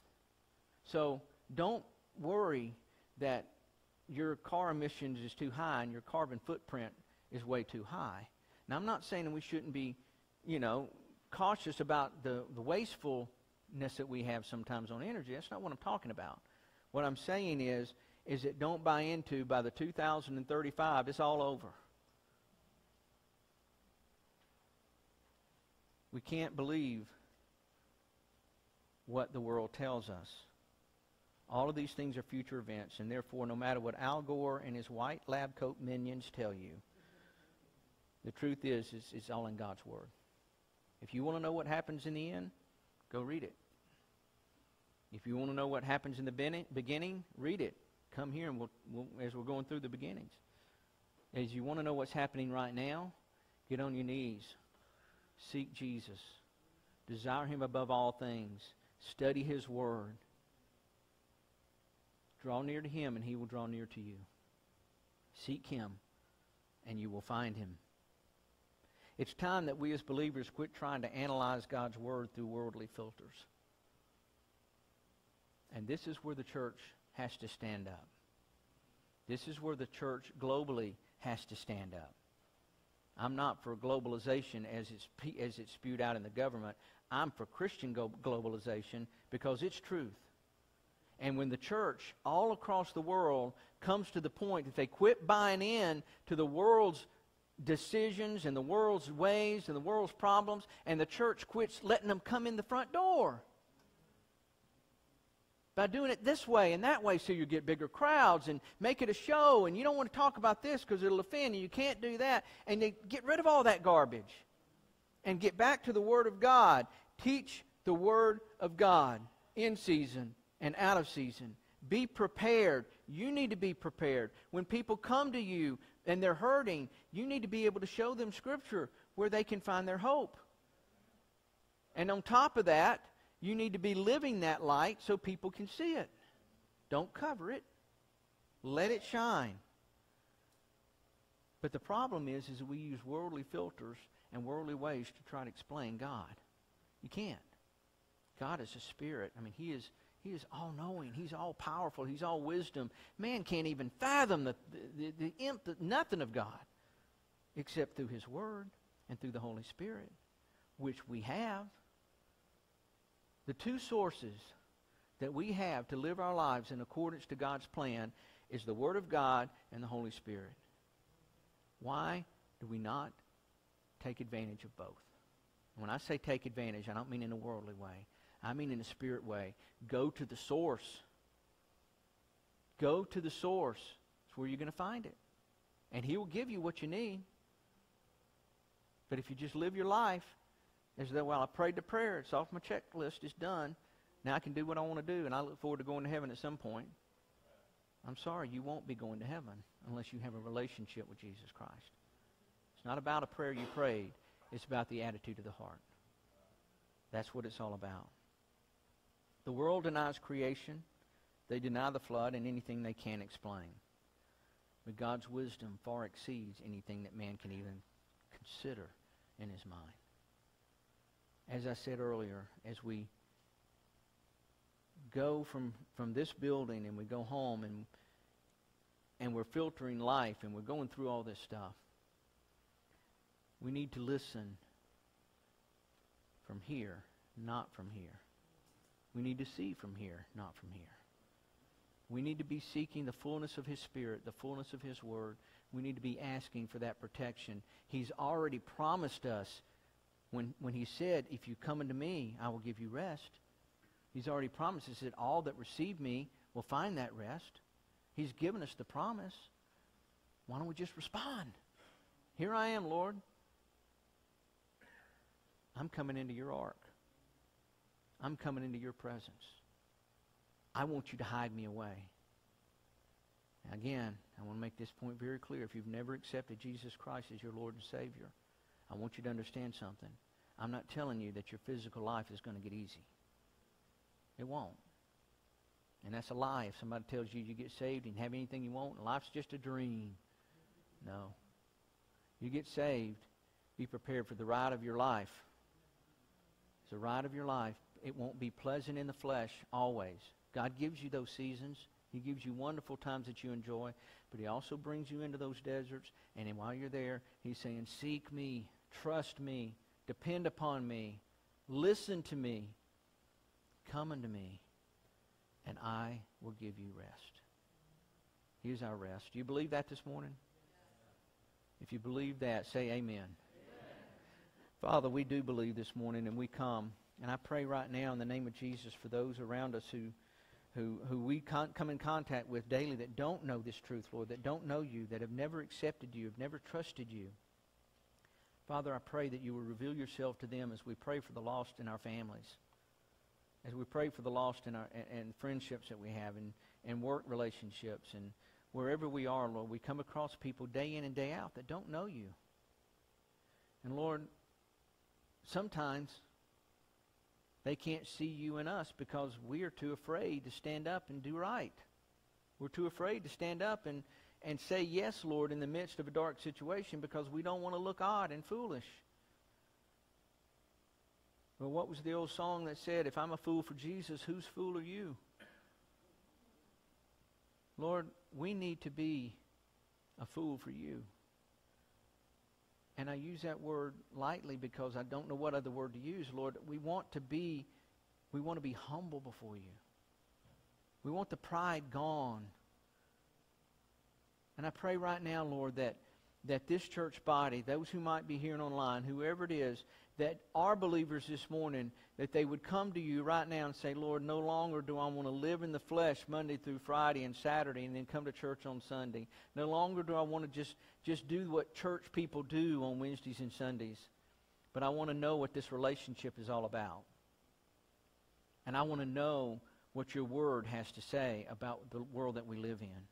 So don't worry that your car emissions is too high and your carbon footprint is way too high. Now, I'm not saying that we shouldn't be, cautious about the wastefulness that we have sometimes on energy. That's not what I'm talking about. What I'm saying is that don't buy into, by the 2035, it's all over. We can't believe what the world tells us. All of these things are future events, and therefore, no matter what Al Gore and his white lab coat minions tell you, the truth is it's all in God's word. If you want to know what happens in the end, go read it. If you want to know what happens in the beginning, read it. Come here, and we'll as we're going through the beginnings. As you want to know what's happening right now, get on your knees. Seek Jesus. Desire him above all things. Study his word. Draw near to him, and he will draw near to you. Seek him, and you will find him. It's time that we as believers quit trying to analyze God's word through worldly filters. And this is where the church has to stand up. This is where the church globally has to stand up. I'm not for globalization as it's spewed out in the government. I'm for Christian globalization, because it's truth. And when the church all across the world comes to the point that they quit buying in to the world's decisions and the world's ways and the world's problems, and the church quits letting them come in the front door by doing it this way and that way, so you get bigger crowds and make it a show, and you don't want to talk about this because it'll offend you, you can't do that, and they get rid of all that garbage and get back to the Word of God. Teach the Word of God in season and out of season. Be prepared. You need to be prepared. When people come to you and they're hurting, you need to be able to show them Scripture where they can find their hope. And on top of that, you need to be living that light so people can see it. Don't cover it. Let it shine. But the problem is we use worldly filters and worldly ways to try to explain God. You can't. God is a spirit. I mean, He is all-knowing. He's all-powerful. He's all-wisdom. Man can't even fathom nothing of God except through His Word and through the Holy Spirit, which we have. The two sources that we have to live our lives in accordance to God's plan is the Word of God and the Holy Spirit. Why do we not take advantage of both? When I say take advantage, I don't mean in a worldly way. I mean in a spirit way. Go to the source. Go to the source. It's where you're going to find it. And He will give you what you need. But if you just live your life as though, well, I prayed the prayer, it's off my checklist, it's done, now I can do what I want to do, and I look forward to going to heaven at some point. I'm sorry, you won't be going to heaven unless you have a relationship with Jesus Christ. It's not about a prayer you prayed. It's about the attitude of the heart. That's what it's all about. The world denies creation. They deny the flood and anything they can explain. But God's wisdom far exceeds anything that man can even consider in his mind. As I said earlier, as we go from this building and we go home and we're filtering life and we're going through all this stuff, we need to listen from here, not from here. We need to see from here, not from here. We need to be seeking the fullness of His Spirit, the fullness of His Word. We need to be asking for that protection. He's already promised us when He said, if you come unto me, I will give you rest. He's already promised us that all that receive me will find that rest. He's given us the promise. Why don't we just respond? Here I am, Lord. I'm coming into your ark. I'm coming into your presence. I want you to hide me away. Again, I want to make this point very clear. If you've never accepted Jesus Christ as your Lord and Savior, I want you to understand something. I'm not telling you that your physical life is going to get easy. It won't. And that's a lie if somebody tells you you get saved and have anything you want and life's just a dream. No. You get saved, be prepared for the ride of your life. It's a ride of your life. It won't be pleasant in the flesh always. God gives you those seasons. He gives you wonderful times that you enjoy, but He also brings you into those deserts, and while you're there, He's saying, seek me, trust me, depend upon me, listen to me, come unto me, and I will give you rest. Here's our rest. Do you believe that this morning? If you believe that, say amen. Amen. Father, we do believe this morning, and we come, and I pray right now in the name of Jesus for those around us who we come in contact with daily that don't know this truth, Lord, that don't know you, that have never accepted you, have never trusted you. Father, I pray that you will reveal yourself to them as we pray for the lost in our families, as we pray for the lost in our and friendships that we have and work relationships. And wherever we are, Lord, we come across people day in and day out that don't know you. And Lord, sometimes they can't see you in us because we are too afraid to stand up and do right. We're too afraid to stand up and say yes, Lord, in the midst of a dark situation because we don't want to look odd and foolish. Well, what was the old song that said, if I'm a fool for Jesus, whose fool are you? Lord, we need to be a fool for you. And I use that word lightly because I don't know what other word to use, Lord. We want to be humble before you. We want the pride gone. And I pray right now, Lord, that this church body, those who might be hearing online, whoever it is, that are believers this morning, that they would come to you right now and say, Lord, no longer do I want to live in the flesh Monday through Friday and Saturday and then come to church on Sunday. No longer do I want to just do what church people do on Wednesdays and Sundays. But I want to know what this relationship is all about. And I want to know what your word has to say about the world that we live in.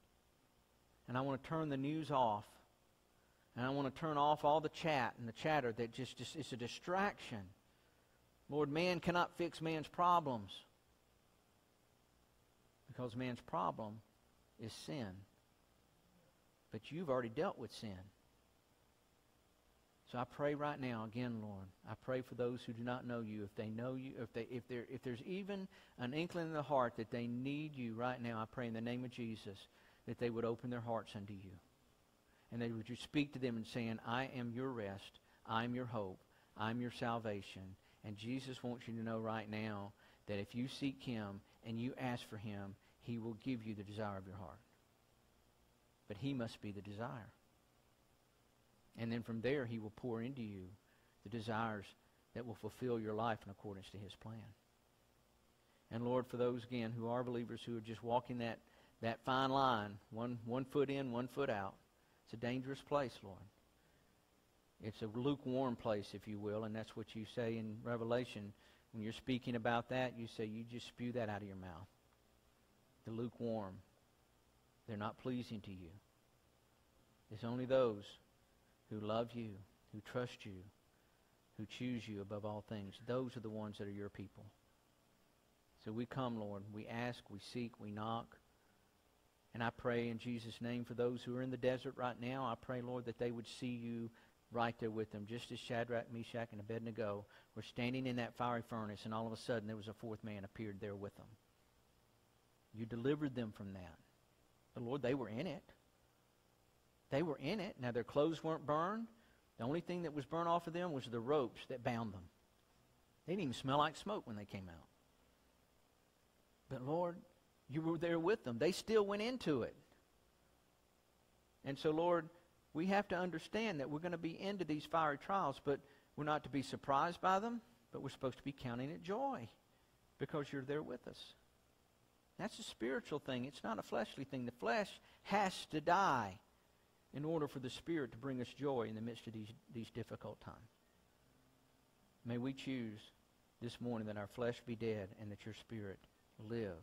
And I want to turn the news off. And I want to turn off all the chat and the chatter that just it's a distraction. Lord, man cannot fix man's problems because man's problem is sin. But you've already dealt with sin. So I pray right now, again, Lord, I pray for those who do not know you. If they know you, if there's even an inkling in the heart that they need you right now, I pray in the name of Jesus that they would open their hearts unto you. And that would you speak to them and saying, I am your rest, I am your hope, I am your salvation. And Jesus wants you to know right now that if you seek Him and you ask for Him, He will give you the desire of your heart. But He must be the desire. And then from there He will pour into you the desires that will fulfill your life in accordance to His plan. And Lord, for those again who are believers who are just walking that fine line, one foot in, one foot out, it's a dangerous place, Lord. It's a lukewarm place, if you will, and that's what you say in Revelation. When you're speaking about that, you say you just spew that out of your mouth. The lukewarm. They're not pleasing to you. It's only those who love you, who trust you, who choose you above all things. Those are the ones that are your people. So we come, Lord. We ask, we seek, we knock. And I pray in Jesus' name for those who are in the desert right now, I pray, Lord, that they would see you right there with them, just as Shadrach, Meshach, and Abednego were standing in that fiery furnace, and all of a sudden there was a fourth man appeared there with them. You delivered them from that. But Lord, they were in it. They were in it. Now, their clothes weren't burned. The only thing that was burned off of them was the ropes that bound them. They didn't even smell like smoke when they came out. But Lord, you were there with them. They still went into it. And so, Lord, we have to understand that we're going to be into these fiery trials, but we're not to be surprised by them, but we're supposed to be counting it joy because you're there with us. That's a spiritual thing. It's not a fleshly thing. The flesh has to die in order for the Spirit to bring us joy in the midst of these difficult times. May we choose this morning that our flesh be dead and that your Spirit live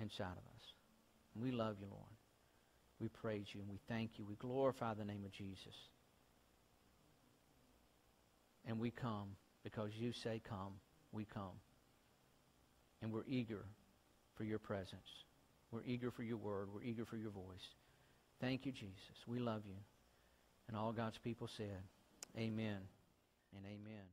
inside of us. And we love you, Lord. We praise you and we thank you. We glorify the name of Jesus. And we come because you say come, we come. And we're eager for your presence. We're eager for your word. We're eager for your voice. Thank you, Jesus. We love you. And all God's people said, amen and amen.